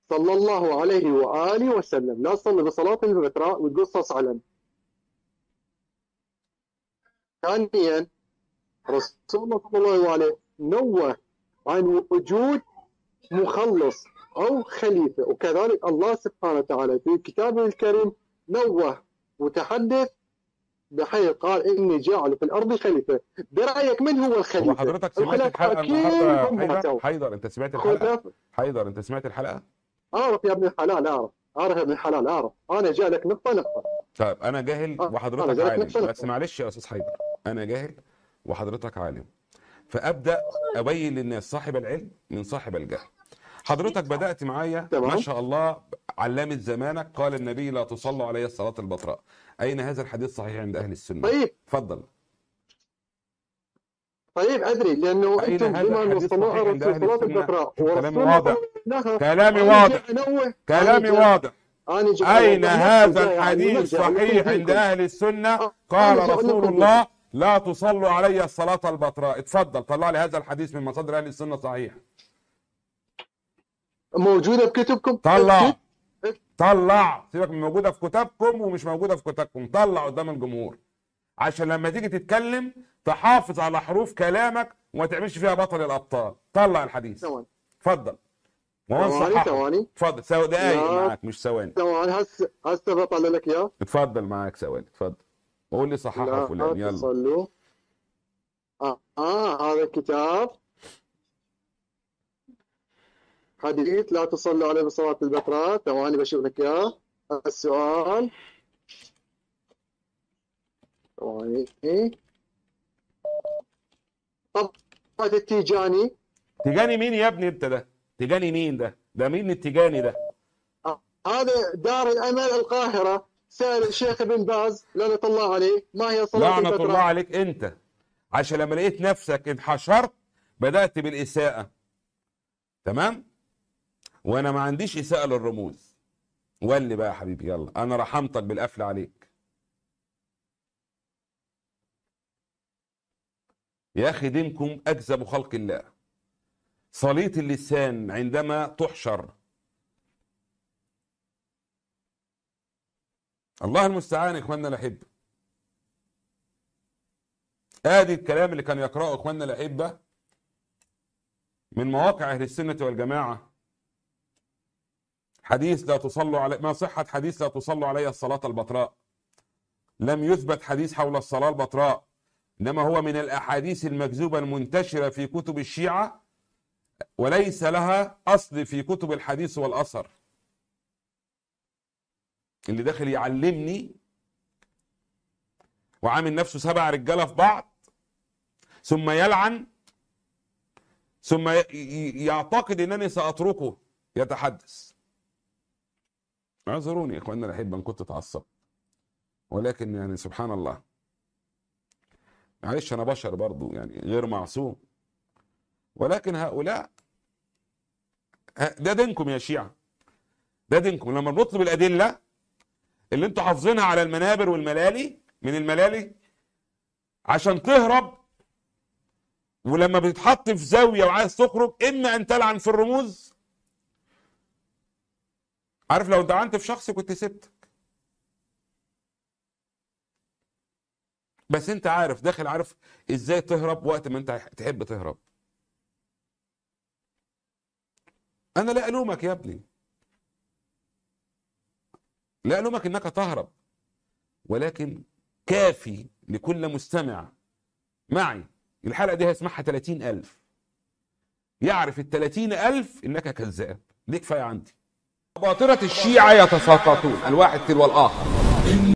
صلى الله عليه وآله وسلم، لا تصلي بصلاة البتراء وتقصص علن. ثانيا رسول الله صلى الله عليه نوه عن وجود مخلص أو خليفة، وكذلك الله سبحانه وتعالى في كتابه الكريم نوه وتحدث بحيث قال إني جاعل في الأرض خليفة. برأيك من هو الخليفة؟ وحضرتك سمعت الحلقة حيدر. حيدر أنت سمعت الحلقة؟ حيدر أنت سمعت الحلقة؟ أعرف يا ابن الحلال، أعرف أعرف يا ابن الحلال أعرف، أنا جاهلك نقطة نقطة. طيب أنا جاهل وحضرتك عالم، بس معلش يا أستاذ حيدر أنا جاهل وحضرتك عالم، فأبدأ أبين للناس صاحب العلم من صاحب الجهل. حضرتك بدأت معايا ما شاء الله علامة زمانك، قال النبي لا تصلوا علي الصلاة البتراء. أين هذا الحديث صحيح عند أهل السنة؟ طيب اتفضل. طيب أدري لأنه أنتم بما أنه صلاة البتراء كلامي واضح كلامي واضح كلامي واضح أين هذا الحديث صحيح عند أهل السنة؟ قال رسول الله لا تصلوا علي الصلاة البتراء. اتفضل طلع لي هذا الحديث من مصادر أهل السنة صحيح موجودة بكتبكم. طلع طلع سيبك من موجودة في كتابكم ومش موجودة في كتابكم، طلع قدام الجمهور عشان لما تيجي تتكلم تحافظ على حروف كلامك وما تعملش فيها بطل الأبطال. طلع الحديث اتفضل. ثواني ثواني اتفضل سو دقايق معاك مش ثواني. ثواني هسه هسه بطلع لك اياه. اتفضل معاك ثواني اتفضل قول لي صححه فلان يلا. تصلوا اه اه هذا الكتاب حديث لا تصلوا عليه بصلاة البتراء. ثواني بشوف لك اياه السؤال. ثواني طبقة التيجاني. تيجاني مين يا ابني انت ده؟ تيجاني مين ده؟ ده مين التيجاني ده؟ هذا دار الامل القاهرة. سأل الشيخ ابن باز لعنة الله عليه ما هي صلاة البتراء؟ لعنة الله عليك انت عشان لما لقيت نفسك انحشرت بدأت بالإساءة. تمام؟ وانا ما عنديش اساءه للرموز. ولي بقى يا حبيبي يلا، انا رحمتك بالقفل عليك يا اخي. دينكم اكذب خلق الله. صليط اللسان عندما تحشر الله المستعان يا اخواننا الاحبه. ادي الكلام اللي كان يقراه اخواننا الاحبه من مواقع أهل السنة والجماعة. حديث لا تصلوا علي، ما صحة حديث لا تصلوا علي الصلاة البتراء؟ لم يثبت حديث حول الصلاة البتراء، إنما هو من الأحاديث المكذوبة المنتشرة في كتب الشيعة وليس لها أصل في كتب الحديث والأثر. اللي داخل يعلمني وعامل نفسه سبع رجالة في بعض ثم يلعن ثم يعتقد انني ساتركه يتحدث. اعذروني يا اخواننا الاحبه ان كنت اتعصبت، ولكن يعني سبحان الله معلش انا بشر برضو يعني غير معصوم، ولكن هؤلاء ده دينكم يا شيعه، ده دينكم. لما بنطلب الادله اللي انتوا حافظينها على المنابر والملالي من الملالي عشان تهرب، ولما بتتحط في زاويه وعايز تخرج اما ان تلعن في الرموز. عارف لو دعنت في شخص كنت سبتك، بس انت عارف داخل عارف ازاي تهرب وقت ما انت تحب تهرب. انا لا الومك يا ابني، لا الومك انك تهرب، ولكن كافي لكل مستمع معي الحلقة دي هيسمعها ثلاثين ألف يعرف ال ثلاثين ألف إنك كذاب. دي كفاية عندي. باطرة الشيعة يتساقطون الواحد تلو الآخر.